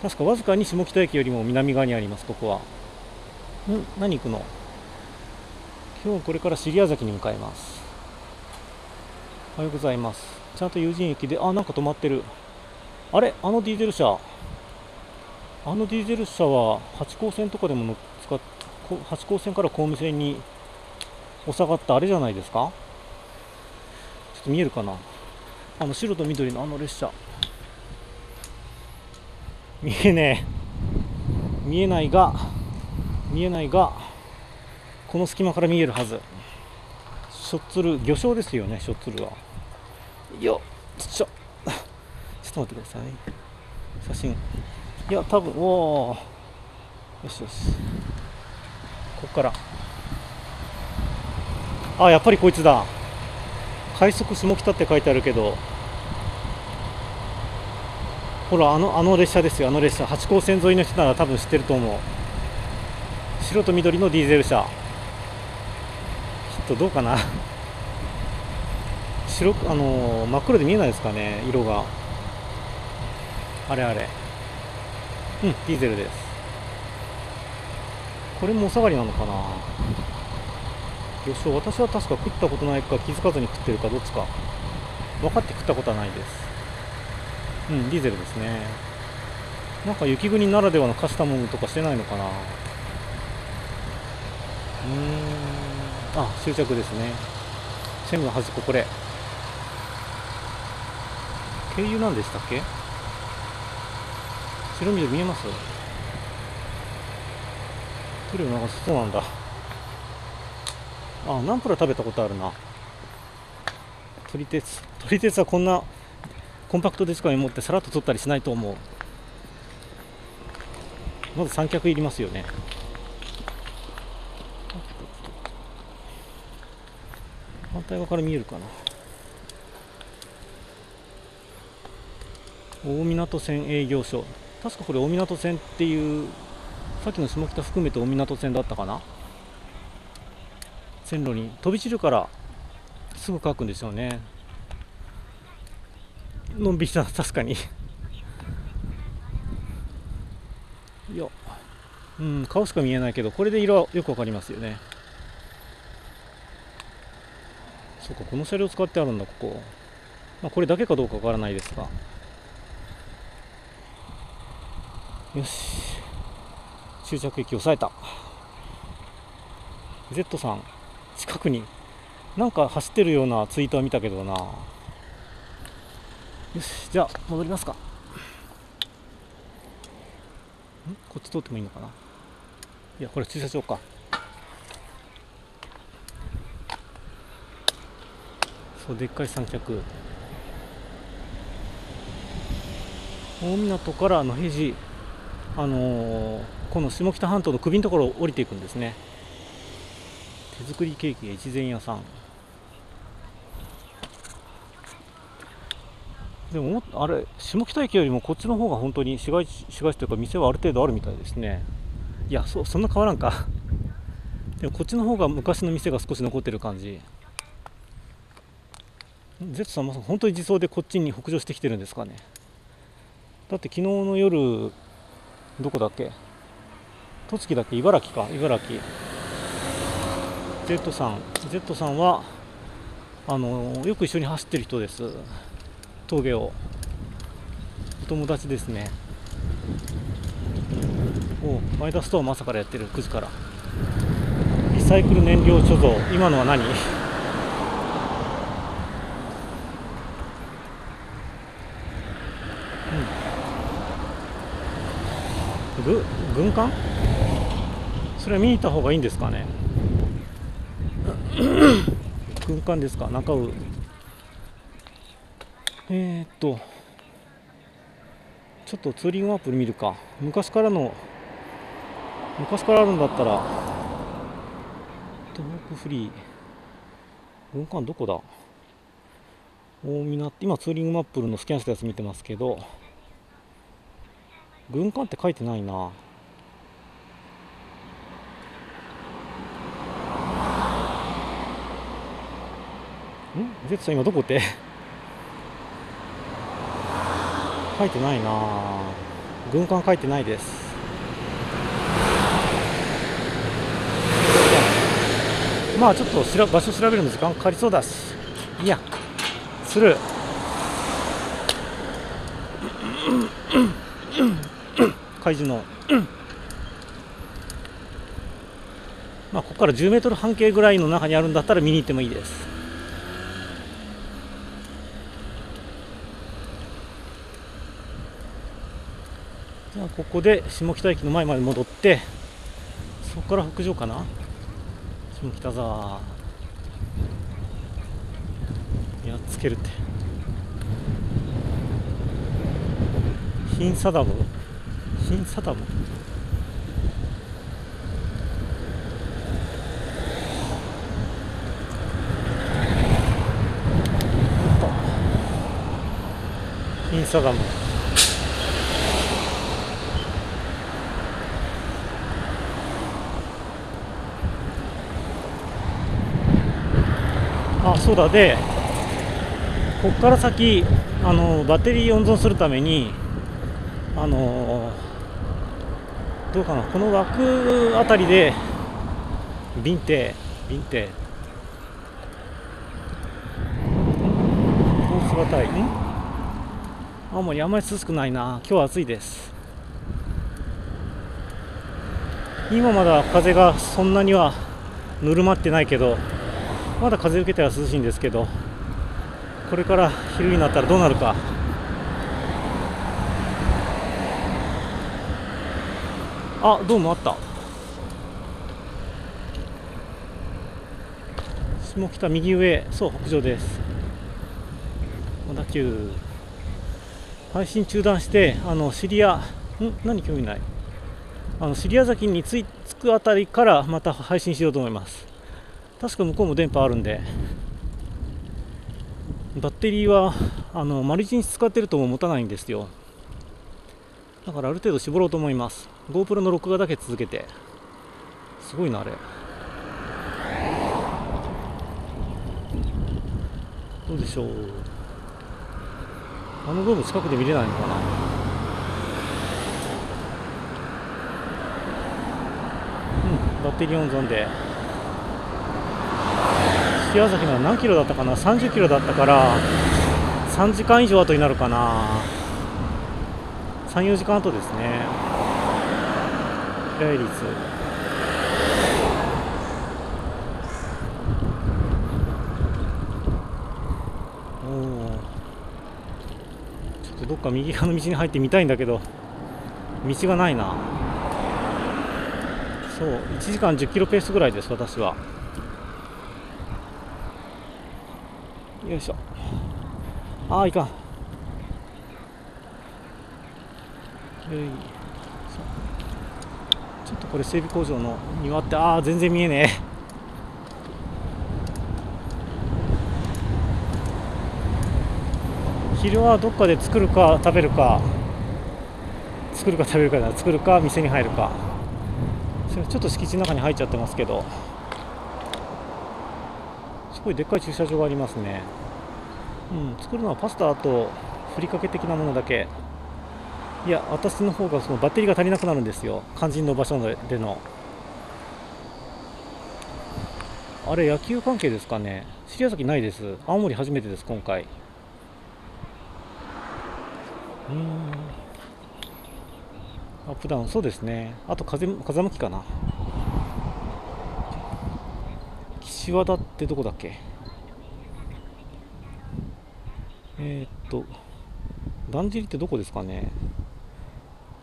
確かわずかに下北駅よりも南側にあります、ここは。ん、何行くの？今日これから尻屋崎に向かいます。おはようございます。ちゃんと有人駅で、あ、なんか止まってる。あれ、あのディーゼル車。あのディーゼル車は八高線とかでも八高線から小海線にお下がったあれじゃないですか。ちょっと見えるかな。あの白と緑のあの列車。見えねえ。見えないが、この隙間から見えるはず。しょっつる、魚礁ですよね、しょっつるは。よっ、ちょっと待ってください。写真。いや、多分、おー。よしよし。ここから。あ、やっぱりこいつだ。快速下北って書いてあるけど。ほら、あの列車ですよ、あの列車。八高線沿いの人なら多分知ってると思う。白と緑のディーゼル車。どうかな。白く、真っ黒で見えないですかね、色が。あれ、うん、ディーゼルです。これもお下がりなのかな。魚醤、私は確か食ったことないか気づかずに食ってるかどっちか分かって食ったことはないです。うん、ディーゼルですね。なんか雪国ならではのカスタムとかしてないのかな。あ、終着ですね。線路の端っこ、これ経由なんでしたっけ。白緑見えます？トリオ流す、そうなんだ。あ、ナンプラー食べたことあるな。撮り鉄はこんなコンパクトデジカメ持ってさらっと撮ったりしないと思う。まず三脚いりますよね。反対側から見えるかな。大湊線営業所、確かこれ大湊線っていう、さっきの下北含めて大湊線だったかな。線路に飛び散るからすぐ書くんでしょうね。のんびりだ、確かに。いや、うん、顔しか見えないけど、これで色はよくわかりますよね。そうか、この車両使ってあるんだ、ここ。まあ、これだけかどうかわからないですが。よし。終着駅押さえた。Z さん、近くに、なんか走ってるようなツイートは見たけどな。よし、じゃあ、戻りますか。ん？こっち通ってもいいのかな？いや、これ駐車場か。そう、でっかい三脚。大湊から野辺地、この下北半島の首のところを降りていくんですね。手作りケーキや越前屋さん。でも、あれ、下北駅よりもこっちの方が本当に市街地というか、店はある程度あるみたいですね。いや、そんな変わらんか。でもこっちの方が昔の店が少し残ってる感じ。Z さんも本当に自走でこっちに北上してきてるんですかね。だって昨日の夜、どこだっけ、栃木だっけ、茨城か、茨城。 Z さんはよく一緒に走ってる人です。峠を、お友達ですね。お、マイダストアも朝からやってる、9時から。リサイクル燃料貯蔵、今のは何？軍艦、それは見に行った方がいいんですかね。軍艦ですか、中尾。ちょっとツーリングアップ見るか。昔からあるんだったら、トークフリー。軍艦どこだ？大見なって、今ツーリングマップルのスキャンしたやつ見てますけど、軍艦って書いてないな。Z さん今どこって書いてないな。軍艦書いてないです。まあちょっと場所調べるの時間かかりそうだし、いやする。海事のまあここから10メートル半径ぐらいの中にあるんだったら見に行ってもいいです。ここで下北駅の前まで戻って、そこから北上かな。下北沢やっつけるって、品定む。あ、そうだ。でここから先バッテリー温存するためにどうかな、この枠あたりでビンテコースがたい。青森あんまり涼しくないな。今日は暑いです。今まだ風がそんなにはぬるまってないけど、まだ風受けたら涼しいんですけど、これから昼になったらどうなるか。あ、ドームあった。下北右上、そう北上です。小田急配信中断して、何興味ない、シリア崎に着くあたりからまた配信しようと思います。確か向こうも電波あるんで、バッテリーは丸一日使ってるとも持たないんですよ。だからある程度絞ろうと思います。 GoPro の録画だけ続けて。すごいなあれ。どうでしょう、ドーム近くで見れないのかな。バッテリー温存で白崎が何キロだったかな、30キロだったから3時間以上後になるかな、3、4時間後ですね。平井率ちょっとどっか右側の道に入ってみたいんだけど、道がないな。そう、1時間10キロペースぐらいです私は。よいしょ。あーいかん。ちょっとこれ整備工場の庭って、あー全然見えねえ。昼はどっかで作るか店に入るか。ちょっと敷地の中に入っちゃってますけど、すごいでっかい駐車場がありますね。作るのはパスタとふりかけ的なものだけ。いや、私の方がそのバッテリーが足りなくなるんですよ、肝心の場所での。あれ、野球関係ですかね。尻崎ないです。青森初めてです今回。アップダウン、そうですね。あと風向きかな。岸和田ってどこだっけ。だんじりってどこですかね。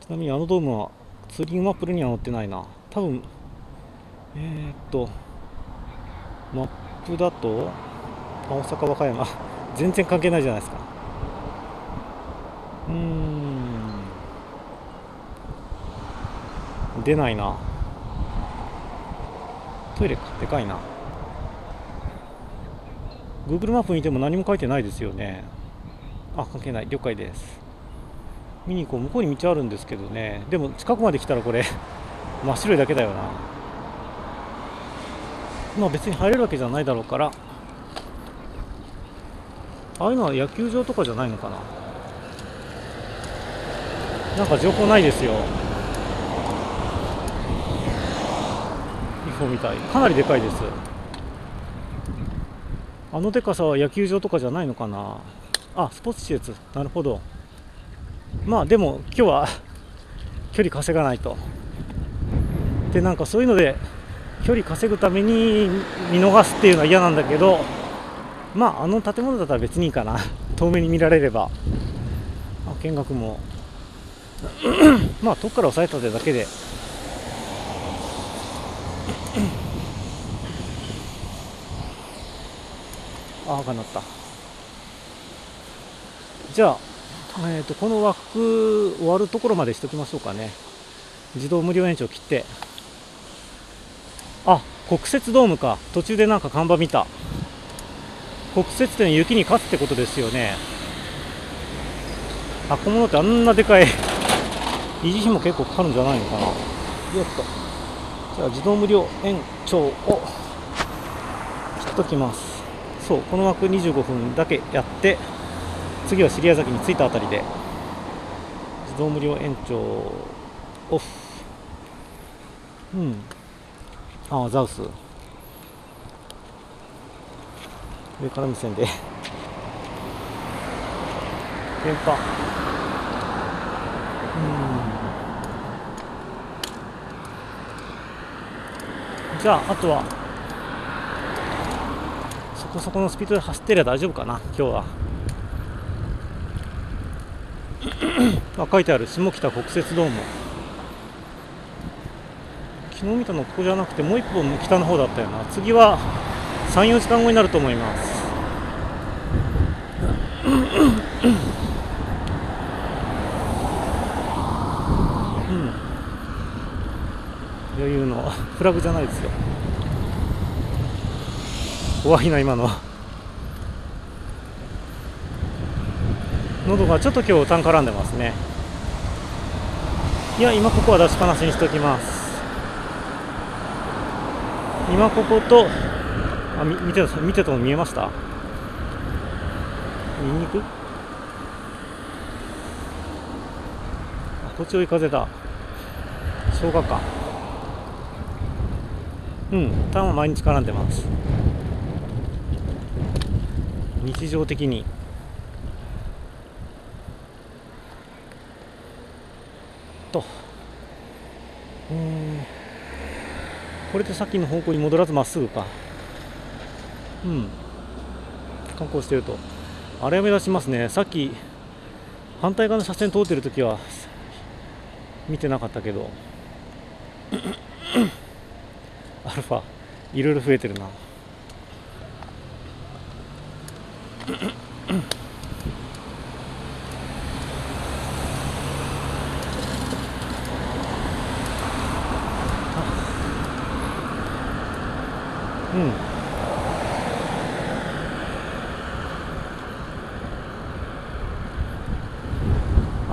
ちなみにドームはツーリングマップルには載ってないな。多分マップだと大阪、和歌山全然関係ないじゃないですか。出ないな。トイレか、でかいな。 Google マップ見ても何も書いてないですよね。あ、関係ない、了解です。見に行こう。向こうに道あるんですけどね。でも近くまで来たらこれ真っ白いだけだよな。まあ別に入れるわけじゃないだろうから。ああいうのは野球場とかじゃないのかな。なんか情報ないですよ。 みたい。かなりでかいです。あのでかさは野球場とかじゃないのかな。あ、スポーツ施設、なるほど。まあでも今日は距離稼がないと。でなんかそういうので距離稼ぐために見逃すっていうのは嫌なんだけど、まああの建物だったら別にいいかな。遠目に見られれば。あ、見学もまあ遠くから押さえただけで。 あ、赤になった。じゃあ、この枠終わるところまでしときましょうかね。自動無料延長切って。あ、国設ドームか。途中でなんか看板見た。国設ってのは雪に勝つってことですよね。箱物ってあんなでかい。維持費も結構かかるんじゃないのかな。よっと。じゃあ自動無料延長を切っときます。 そう、この枠25分だけやって、次は尻屋崎に着いたあたりで自動無料延長オフ。ああ、ザウス上から無線で電波。じゃああとは そこそこのスピードで走ってりゃ大丈夫かな、今日は。あ、書いてある、下北国設ドーム。昨日見たのここじゃなくて、もう一本北の方だったよな。次は3、4時間後になると思います。余裕のフラグじゃないですよ。 怖いな今の。喉がちょっと今日たん絡んでますね。いや、今ここは出しっぱなしにしておきます。今ここと、あ、見てたの見えました。ニンニク、あ、こっち追い風だ。消化か。タンは毎日絡んでます。 日常的に。と、これでさっきの方向に戻らずまっすぐか。観光してるとあれは目立ちますね。さっき反対側の車線通ってる時は見てなかったけどアルファいろいろ増えてるな。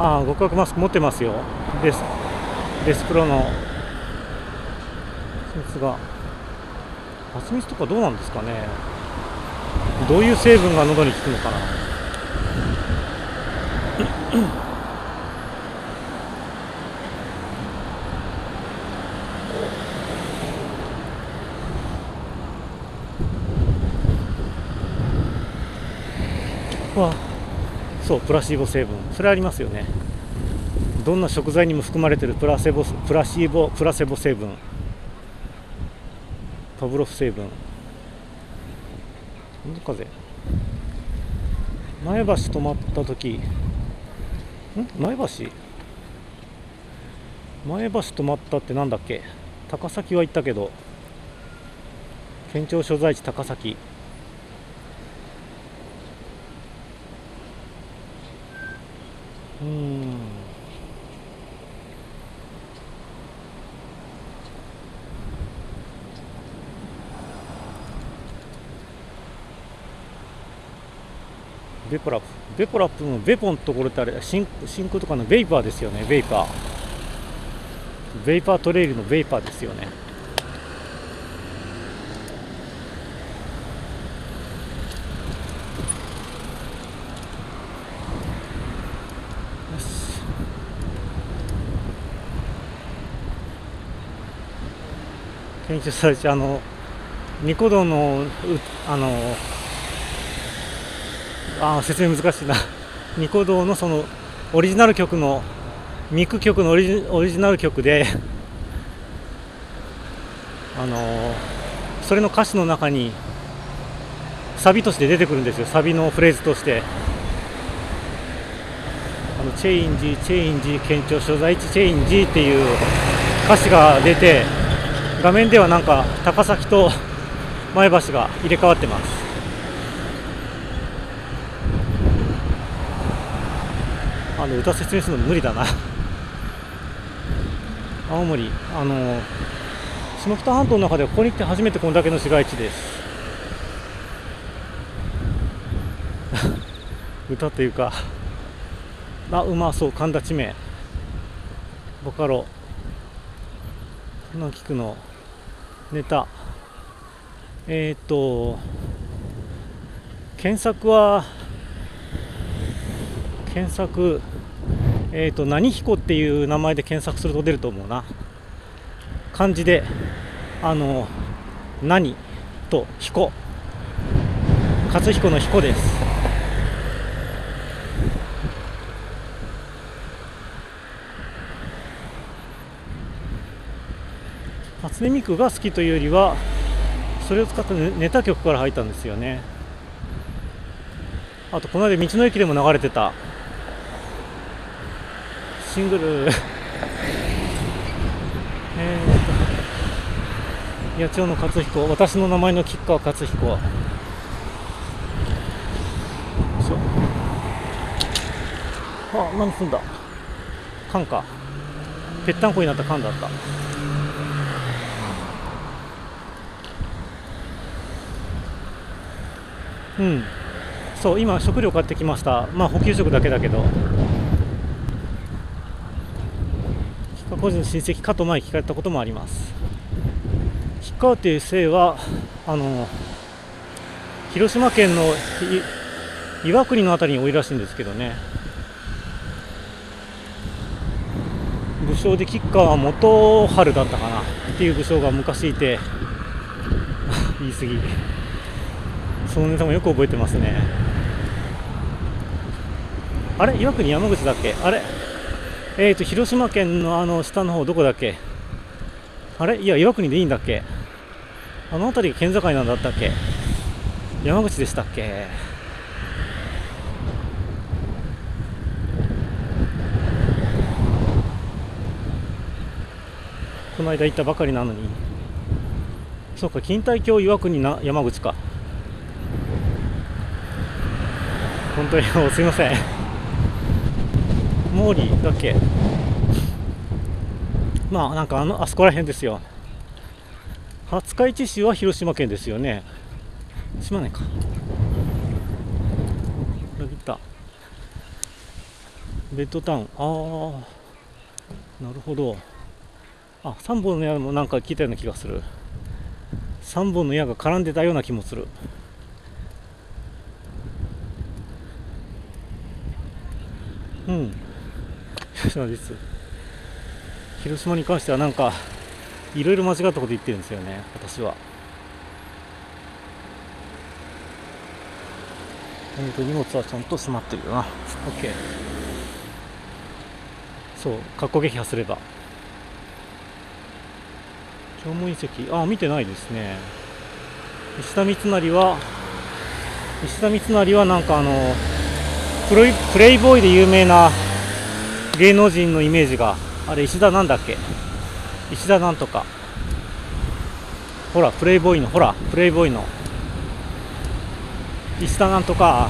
ああ、極悪マスク持ってますよ。デスプロの説が。蜂蜜とかどうなんですかね。 どういう成分が喉に効くのかな。わ、そう、プラシーボ成分、それありますよね。どんな食材にも含まれているプラセボ成分、パブロフ成分。 風前橋止まった時、前橋止まったってなんだっけ。高崎は行ったけど、県庁所在地高崎。ベポラップのベポンとこれってあれ真空とかのベイパーですよね。ベイパートレイルのベイパーですよね。県庁所在地ニコ動の説明難しいなニコ動のそのオリジナル曲のミク曲のオリジナル曲でそれの歌詞の中にサビとして出てくるんですよ。サビのフレーズとしてチェインジ県庁所在地チェインジっていう歌詞が出て、画面ではなんか高崎と前橋が入れ替わってます。歌説明するの無理だな。青森、下北半島の中でここに来て初めてこんだけの市街地です歌というか、うまそう、神田地名ボカロこんなん聞くのネタ検索、何彦っていう名前で検索すると出ると思うな。漢字で何と彦、勝彦の彦です。初音ミクが好きというよりはそれを使ったネタ曲から入ったんですよね。あとこの間道の駅でも流れてたシングル野鳥の勝彦、私の名前の吉川勝彦は何すんだ、缶かぺったんこになった缶だった。そう今食料買ってきました。補給食だけだけど、個人の親戚かと前聞かれたこともあります。吉川という姓は広島県の岩国のあたりに多いらしいんですけどね。武将で吉川元春だったかなっていう武将が昔いて言い過ぎ、そのネタもよく覚えてますね。あれ岩国山口だっけ、あれ広島県の下の方どこだっけ、あれいや岩国でいいんだっけ、あの辺りが県境なんだったっけ、山口でしたっけ。この間行ったばかりなのに、そうか錦帯橋岩国な山口か。本当にすいません。毛利だっけ、なんかあそこら辺ですよ。廿日市市は広島県ですよね。島根か。ベッドタウン、なるほど。3本の矢もなんか聞いたような気がする。3本の矢が絡んでたような気もする。広島に関してはなんかいろいろ間違ったこと言ってるんですよね、私は。本当に荷物はちゃんとしまってるよな。 OK、 そう格好撃破すれば縄文遺跡見てないですね。石田三成はなんかプレイボーイで有名な芸能人のイメージが、あれ石田なんだっけ、石田なんとかほら、プレイボーイの石田なんとか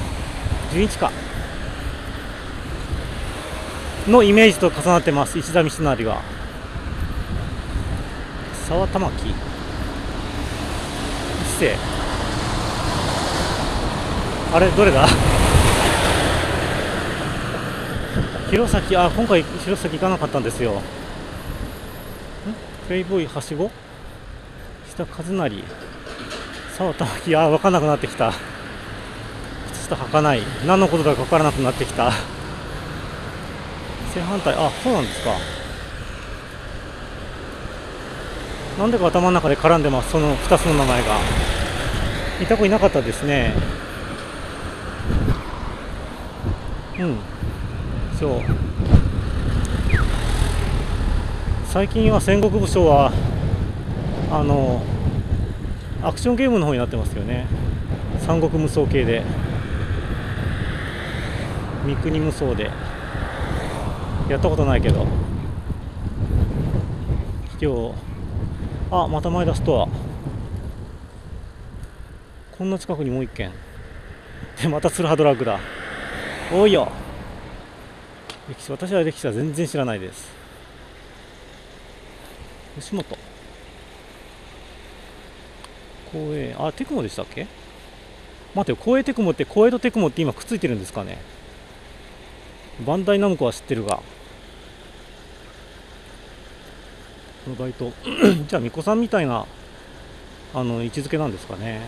純一かのイメージと重なってます。石田三成は沢玉木一世、あれどれだ弘前、あ、今回弘前行かなかったんですよ。プレイボーイはしご下和成沢玉木、あ、分かんなくなってきた。靴下履かない、何のことだか分からなくなってきた。正反対、あ、そうなんですか。なんでか頭の中で絡んでます、その2つの名前が。いた子いなかったですね。うん、そう、最近は戦国武将はアクションゲームの方になってますよね。三国無双系で、三国無双でやったことないけど、今日、あ、また前田ストア、こんな近くにもう一軒で、またツルハドラッグだ、多いよ。歴史、私は歴史は全然知らないです。吉本公営、あ、テクモでしたっけ。待てよ、公営テクモって、公営とテクモって今くっついてるんですかね。バンダイナムコは知ってるが、このバイトじゃあ巫女さんみたいな位置づけなんですかね。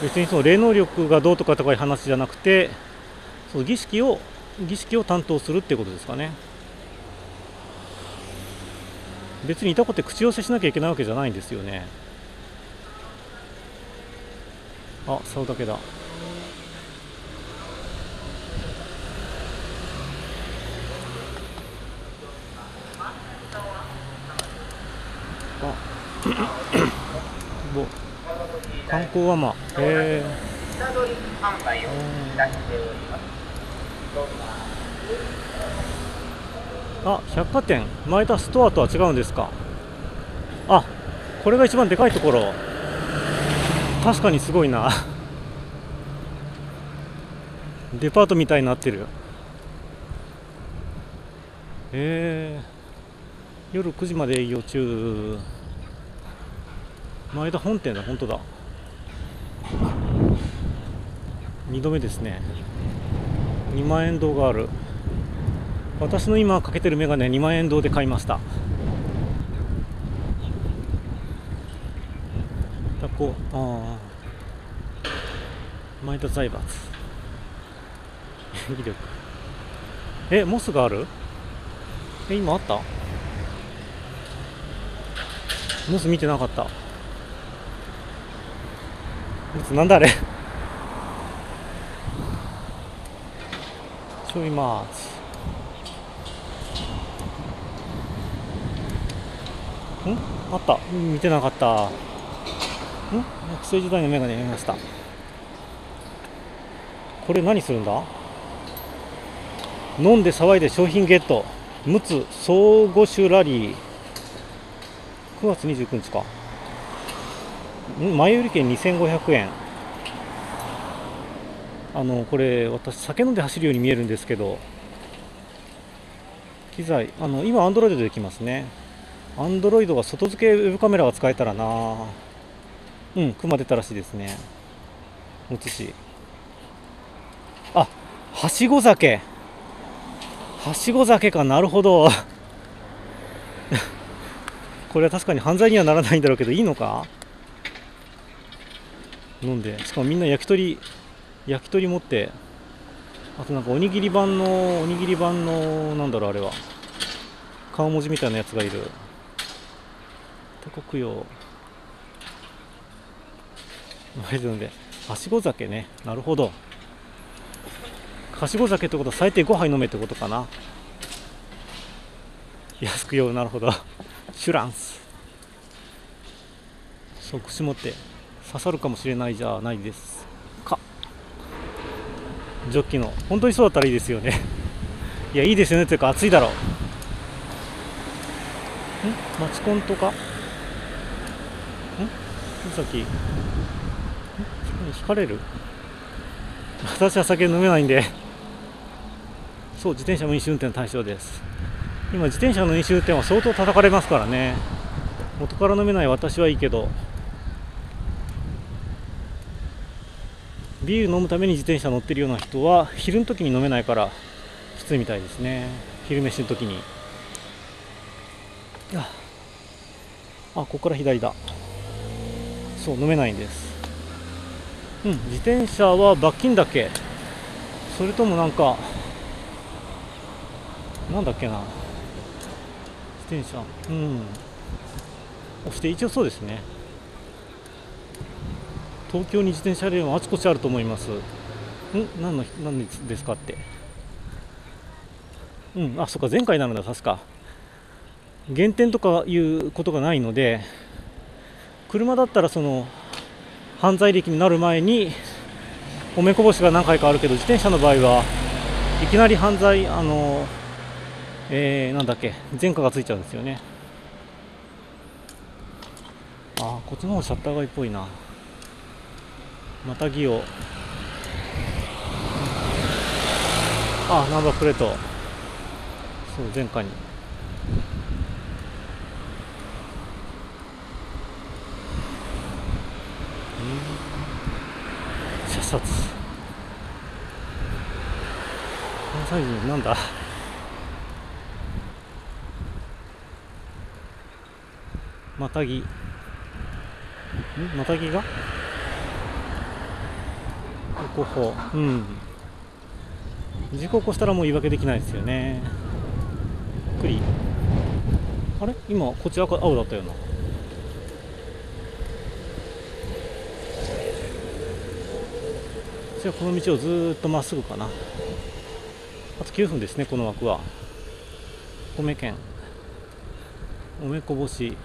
別にその霊能力がどうとかとかいう話じゃなくて、その儀式を担当するっていうことですかね。別にいたこって口寄せしなきゃいけないわけじゃないんですよね。あ、竿だけだ。あ観光はまあ、へえ。あ、百貨店、前田ストアとは違うんですか。あ、これが一番でかいところ。確かにすごいなデパートみたいになってる。夜9時まで営業中。前田本店だ、本当だ。2度目ですね。2万円堂がある。私の今かけてる眼鏡、2万円堂で買いました。タコ、ああ、前田財閥演技力、モスがある。今あった？モス見てなかった。モスなんだあれちょいマーチ。あった、見てなかった。学生時代の眼鏡見ました。これ何するんだ。飲んで騒いで商品ゲット、陸奥総合酒ラリー、9月29日か。前売り券2500円。これ私酒飲んで走るように見えるんですけど、機材今アンドロイドでできますね。アンドロイドが外付けウェブカメラが使えたらな。熊出たらしいですね。写し、あ、はしご酒、はしご酒か、なるほどこれは確かに犯罪にはならないんだろうけど、いいのか。飲んで、しかもみんな焼き鳥持って、あとなんかおにぎり版のなんだろう、あれは顔文字みたいなやつがいる。多国用はしご酒ね、なるほど。はしご酒ってことは最低5杯飲めってことかな。安くよう、なるほどシュランス、即死持って刺さるかもしれないじゃないですか。ジョッキの本当にそうだったらいいですよねいや、いいですよねというか、暑いだろう。マチコンとか須崎、惹かれる。私は酒飲めないんで。そう、自転車も飲酒運転の対象です。今自転車の飲酒運転は相当叩かれますからね。元から飲めない私はいいけど、ビール飲むために自転車乗ってるような人は昼の時に飲めないからきついみたいですね。昼飯の時に。あ、ここから左だ。そう、飲めないんです。うん、自転車は罰金だっけ、それともなんかなんだっけな、自転車、押して一応そうですね。東京に自転車レーンはあちこちあると思います。何ですかって。あ、そっか、前回なのだ、確か減点とかいうことがないので、車だったらその犯罪歴になる前におめこぼしが何回かあるけど、自転車の場合はいきなり犯罪、なんだっけ、前科がついちゃうんですよね。あ、こっちの方シャッター街っぽいな。またぎを、ナンバープレート、そう、前回に。射殺。関西人なんだ。またぎ。またぎがここ、事故起こしたらもう言い訳できないですよね。栗、あれ、今こっち赤、青だったよな。じゃあこの道をずっとまっすぐかな。あと9分ですね、この枠は。米県米こぼし、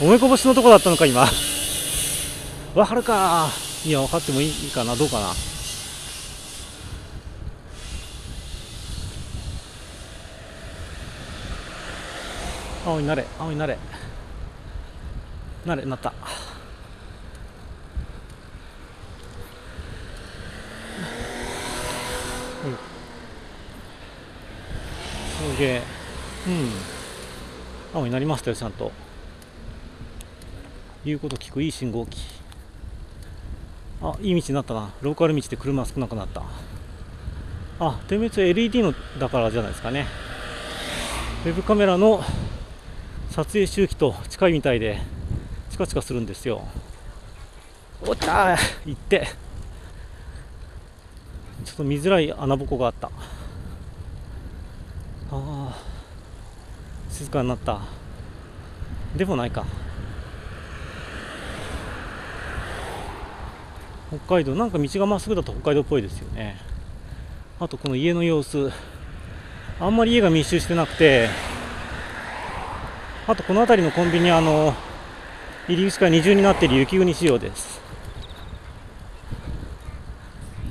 おめこぼしのとこだったのか、今。わかるか。いや、分かってもいいかな、どうかな。青になれ、青になれ。なれ、なった。すげえ。青になりましたよ、ちゃんと。言うこと聞くいい信号機。あ、いい道になったな。ローカル道で車少なくなった。あ、点滅は LED のだからじゃないですかね。ウェブカメラの撮影周期と近いみたいでチカチカするんですよ。おったー、行って。ちょっと見づらい穴ぼこがあった。あ、静かになった。でもないか。北海道、なんか道がまっすぐだと北海道っぽいですよね。あとこの家の様子、あんまり家が密集してなくて、あとこの辺りのコンビニ、入り口から二重になっている雪国仕様です。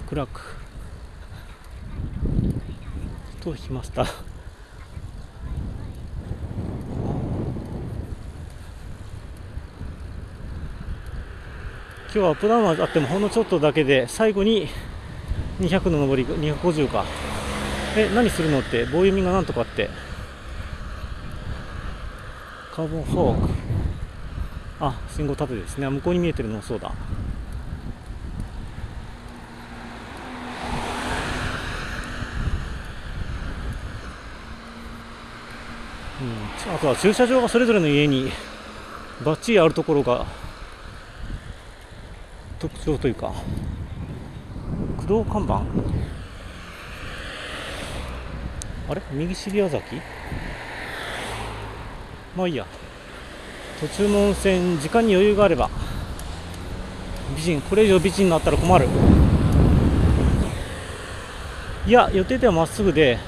暗くと引きました。今日はアップダウンはあってもほんのちょっとだけで、最後に200の上り、250か。何するのって、棒読みがなんとかって。カーボンフォーク、信号盾ですね。向こうに見えてるのもそうだ。あとは駐車場がそれぞれの家にバッチリあるところが特徴というか、駆動看板、あれ、右尻屋崎、まあいいや。途中の温泉、時間に余裕があれば。美人、これ以上美人になったら困る。いや、予定ではまっすぐで、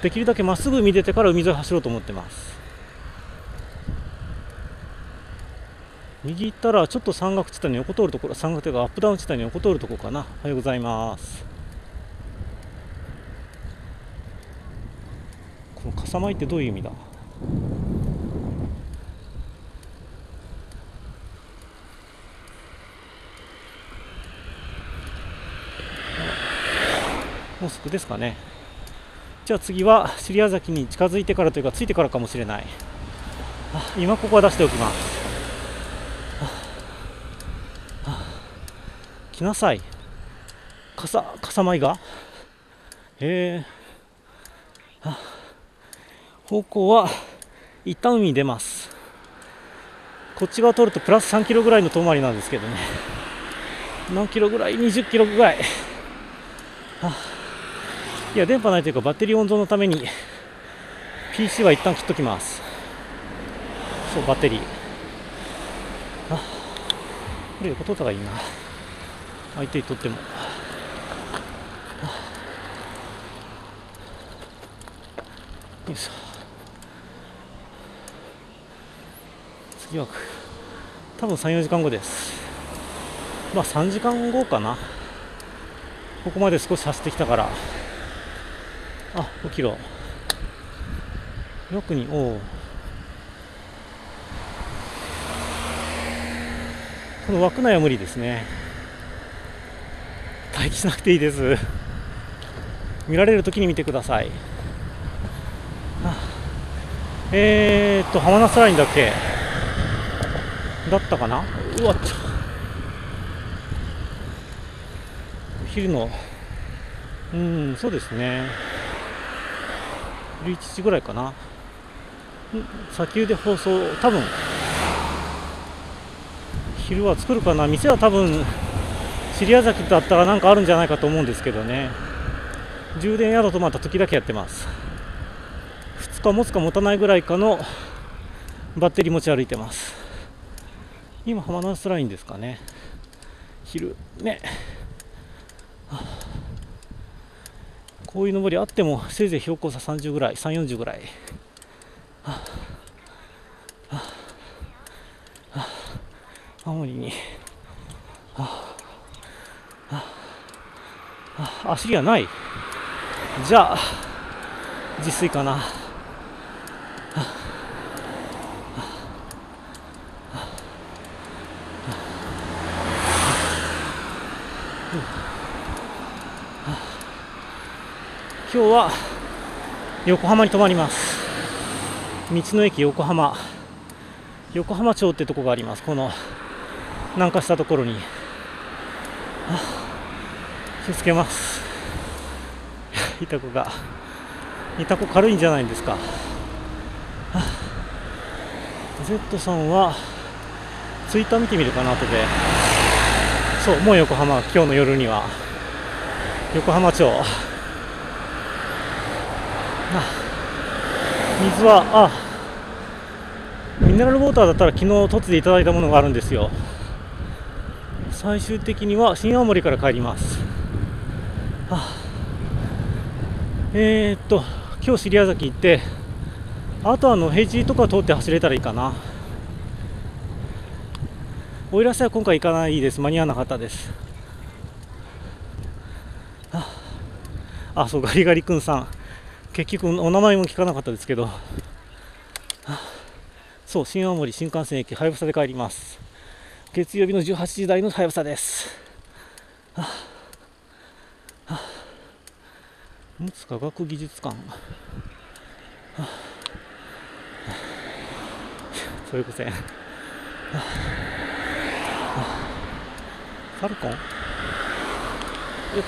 できるだけまっすぐ見出てから海沿い走ろうと思ってます。右行ったらちょっと山岳地帯の横通るところ、山岳というかアップダウン地帯の横通るところかな。おはようございます。この笠間いってどういう意味だ。モスクですかね。じゃあ次はシリア崎に近づいてからというかついてからかもしれない。あ、今ここは出しておきます。来なさい。傘舞が。方向は一旦海に出ます。こっち側通るとプラス3キロぐらいの遠回りなんですけどね。何キロぐらい ?20 キロぐらい。いや、電波ないというかバッテリー温存のために PC は一旦切っときます。そう、バッテリー。これ横通った方がいいな。相手にとってもよいしょ。次は多分3、4時間後です。まあ3時間後かな。ここまで少し走ってきたから、あ、5キロよくに、おお、この枠内は無理ですね。待機しなくていいです。見られるときに見てください。浜名スラインだっけだったかな。うわっ、お昼の、うん、そうですね、11時ぐらいかな。砂丘で放送、多分昼は作るかな。店は多分シリア崎だったらなんかあるんじゃないかと思うんですけどね。充電宿とまた時だけやってます。2日持つか持たないぐらいかのバッテリー持ち歩いてます。今浜名スラインですかね、昼ね。こういう登りあってもせいぜい標高差30ぐらい、340ぐらい。青森に走りはない。じゃあ自炊かな。今日は横浜に泊まります。道の駅横浜、横浜町ってとこがあります。この南下したところに。気をつけます。イタコが、イタコ軽いんじゃないんですか。Z さんはツイッター見てみるかな、後で。そう、もう横浜、今日の夜には横浜町。水は、ミネラルウォーターだったら昨日取っていただいたものがあるんですよ。最終的には新青森から帰ります。今日シリア崎行って、あと平地とか通って走れたらいいかな。奥入瀬は今回行かないです。間に合わなかったです。あ、そう、ガリガリ君さん、結局お名前も聞かなかったですけど、そう、新青森新幹線駅はやぶさで帰ります。月曜日の18時台のはやぶさです。陸奥科学技術館、そういうことね。ファルコン、よっと、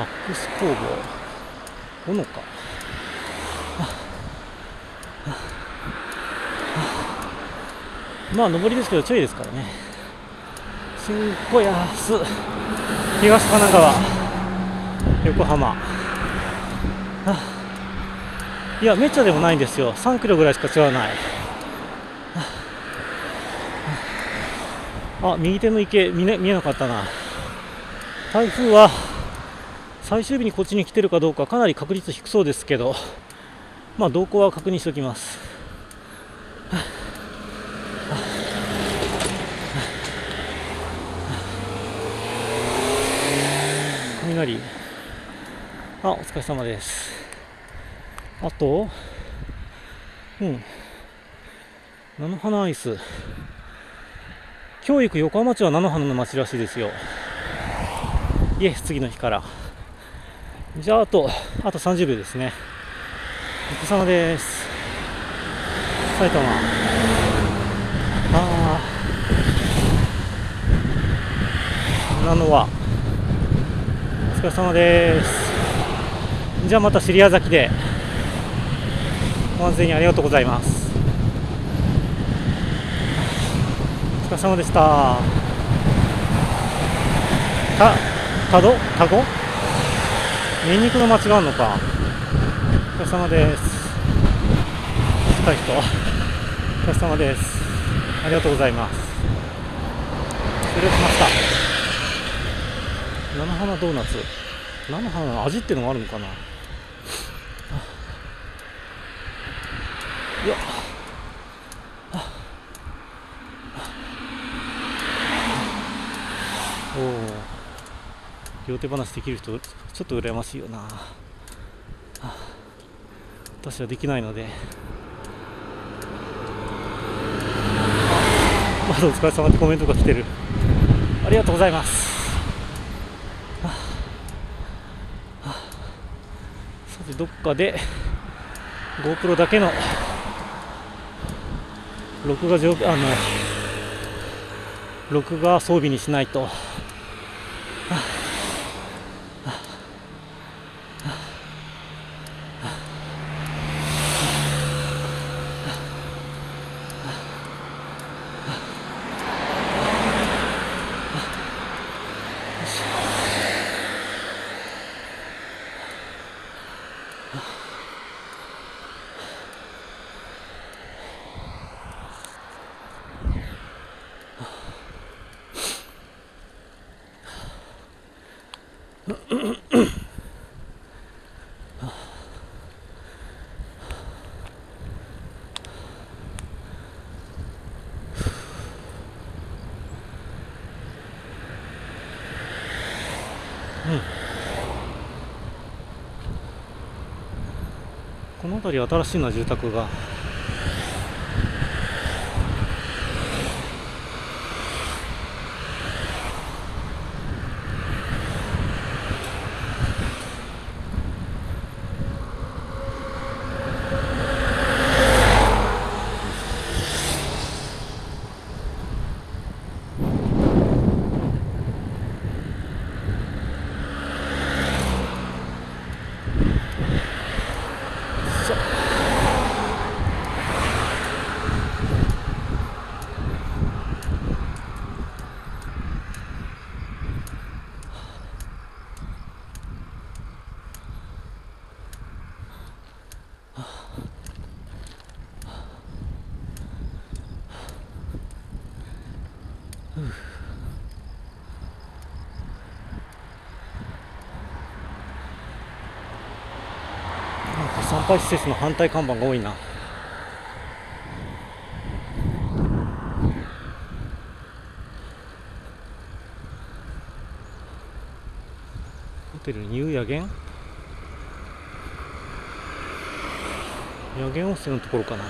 アックス工房、ほのか。まあ上りですけどちょいですからね。新小安、東神奈川、横浜。いや、めっちゃでもないんですよ。3キロぐらいしか違わない。あ、右手の池見えなかったな。台風は最終日にこっちに来てるかどうか、かなり確率低そうですけど、まあ動向は確認しておきます。雷、あ、お疲れ様です。あと、菜の花アイス。今日行く横浜町は菜の花の町らしいですよ。イエス、次の日から。じゃあ、あと30秒ですね。お疲れ様です。埼玉。ああ。菜のは。お疲れ様です。じゃあ、また尻屋崎で。ご安全にありがとうございます。お疲れ様でした。タゴ？ニンニクの間違うのか。お疲れ様です。来た人。お疲れ様です。ありがとうございます。失礼しました。菜の花ドーナツ。菜の花の味ってのがあるのかな。よっ、おお、両手話できる人ちょっと羨ましいよな。私はできないので。まずお疲れ様ってコメントが来てる。ありがとうございます。さて、どっかで GoPro だけの録画装備にしないと。この辺り新しいな、住宅が。参拝施設の反対看板が多いな。ホテルニュー野源温泉のところかな。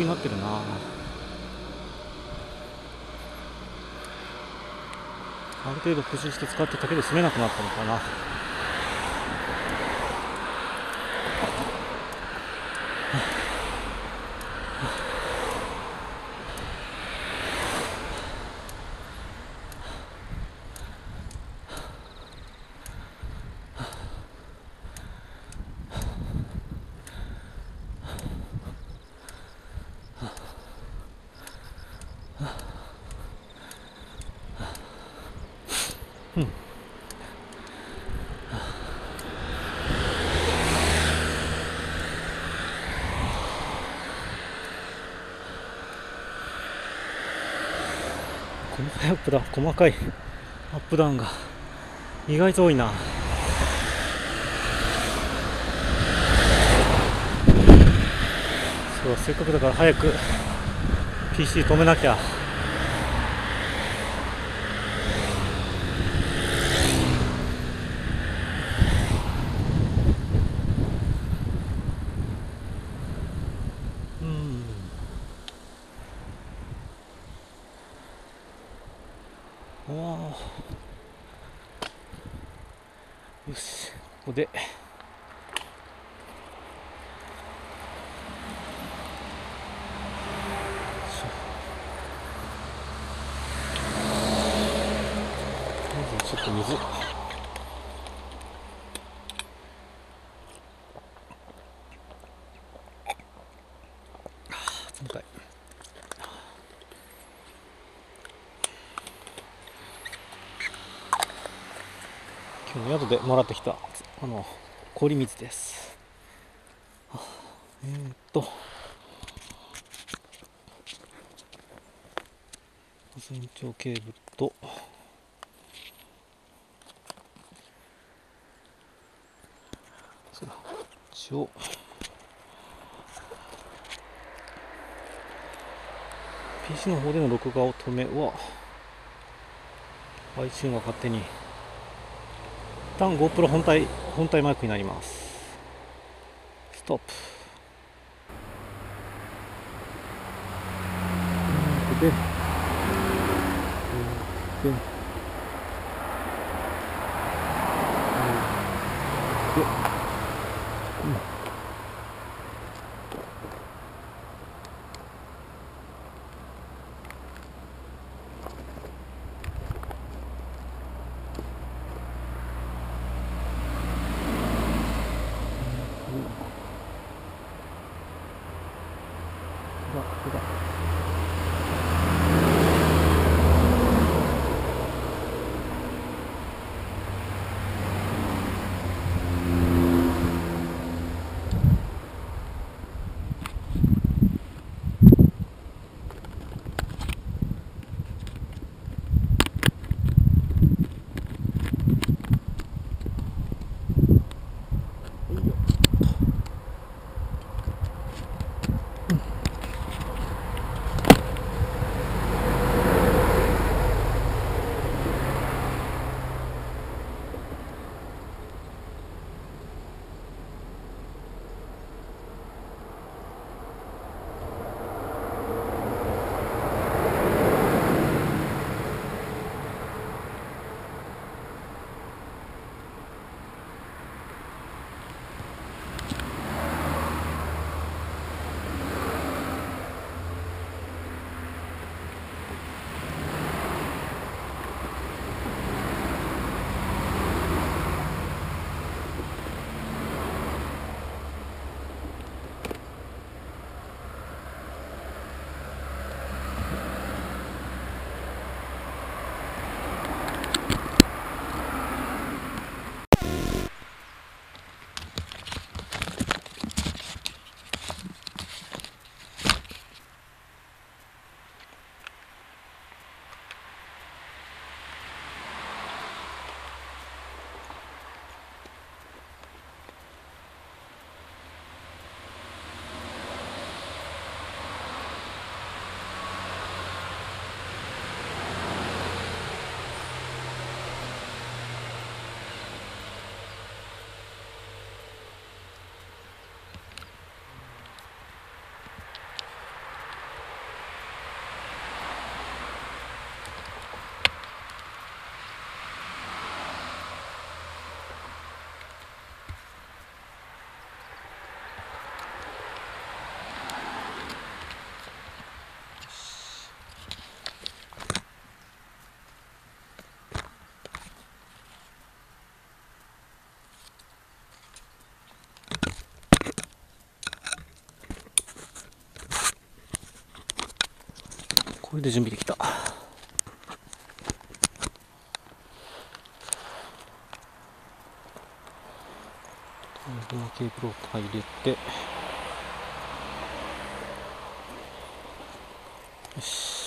になってるな。ある程度工夫して使ってたけど住めなくなったのかな。細かいアップダウン、細かいアップダウンが意外と多いな。そう、せっかくだから早く PC 止めなきゃ。よし、ここでまずちょっと水、冷たい。今日の宿でもらってきた氷水です。延長ケーブルと塩、PC の方での録画を止めは iTunes が勝手に。一旦 GoPro 本体マイクになります。ストップで、これで準備できた。ケーブルを入れて、よし。